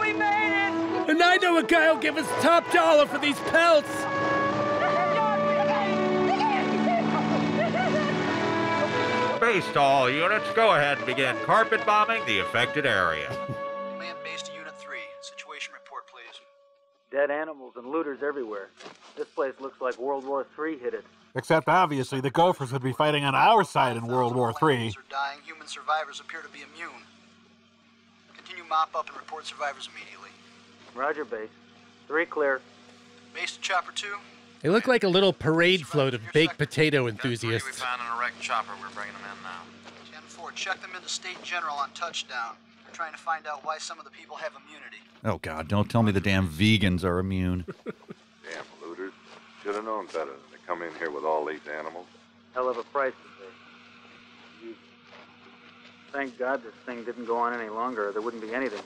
We made it! And I know a guy who'll give us top dollar for these pelts! Based all units, go ahead and begin carpet bombing the affected area. Command base to Unit 3. Situation report, please. Dead animals and looters everywhere. This place looks like World War III hit it. Except, obviously, the Gophers would be fighting on our side in World War III. Dying. Human survivors appear to be immune. Continue mop-up and report survivors immediately. Roger, base. 3 clear. Base to Chopper 2. They look like a little parade float of baked potato enthusiasts. We found an wrecked chopper. We're bringing them in now. 10-4, check them into State General on touchdown. We're trying to find out why some of the people have immunity. Oh, God, don't tell me the damn vegans are immune. Damn looters. Should have known better than to come in here with all these animals. Hell of a price to pay. Thank God this thing didn't go on any longer, or there wouldn't be anything.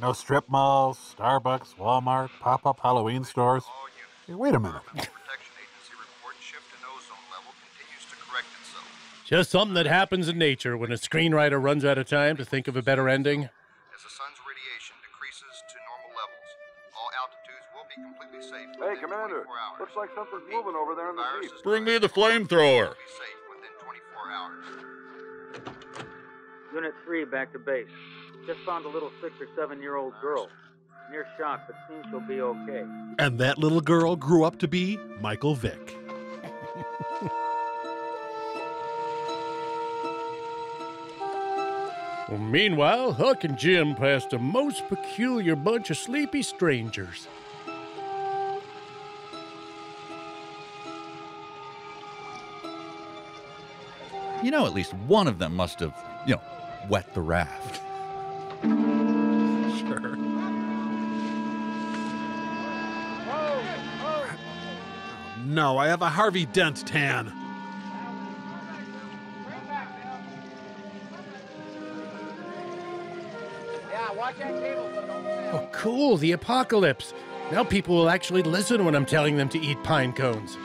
No strip malls, Starbucks, Walmart, pop-up Halloween stores. Hey, wait a minute. Just something that happens in nature when a screenwriter runs out of time to think of a better ending. As the sun's radiation decreases to normal levels, all altitudes will be completely safe. Hey, Commander, looks like something's moving over there in the Jeep. Bring me the flamethrower. Safe within 24 hours. Unit 3, back to base. Just found a little 6 or 7 year old girl. Near shock, but seems she'll be okay. And that little girl grew up to be Michael Vick. Well, meanwhile, Huck and Jim passed a most peculiar bunch of sleepy strangers. You know, at least one of them must have, you know, wet the raft. Sure. Oh, no, I have a Harvey Dent tan. Oh, cool, the apocalypse. Now people will actually listen when I'm telling them to eat pine cones.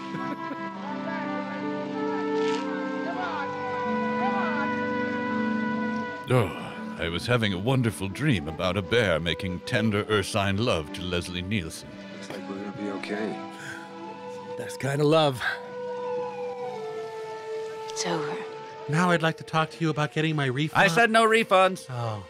Oh, I was having a wonderful dream about a bear making tender ursine love to Leslie Nielsen. Looks like we're gonna be okay. That's kind of love. It's over. Now I'd like to talk to you about getting my refund. I said no refunds. Oh.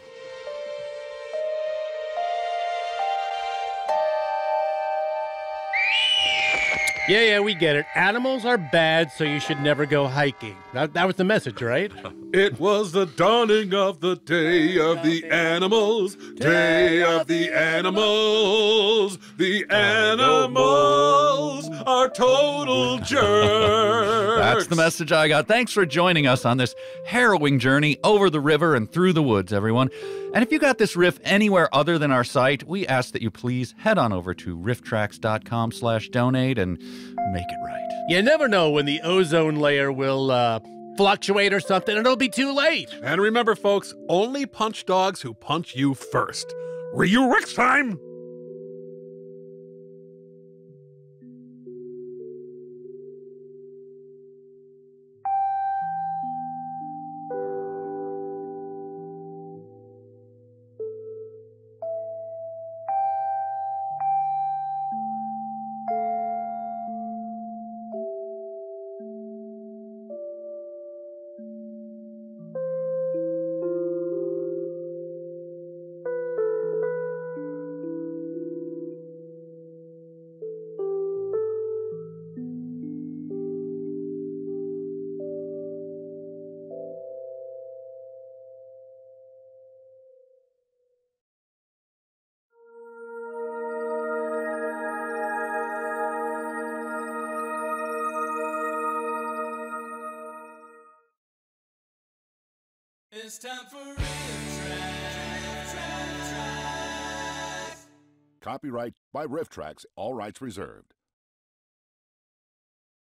Yeah, we get it. Animals are bad, so you should never go hiking. That was the message, right? It was the dawning of the day of the animals. Day of the animals. The animals are total jerks. That's the message I got. Thanks for joining us on this harrowing journey over the river and through the woods, everyone. And if you got this riff anywhere other than our site, we ask that you please head on over to rifftrax.com/donate and make it right. You never know when the ozone layer will fluctuate or something, and it'll be too late. And remember, folks, only punch dogs who punch you first. Ryu Rex time! It's time for RiffTrax. Copyright by RiffTrax. All rights reserved.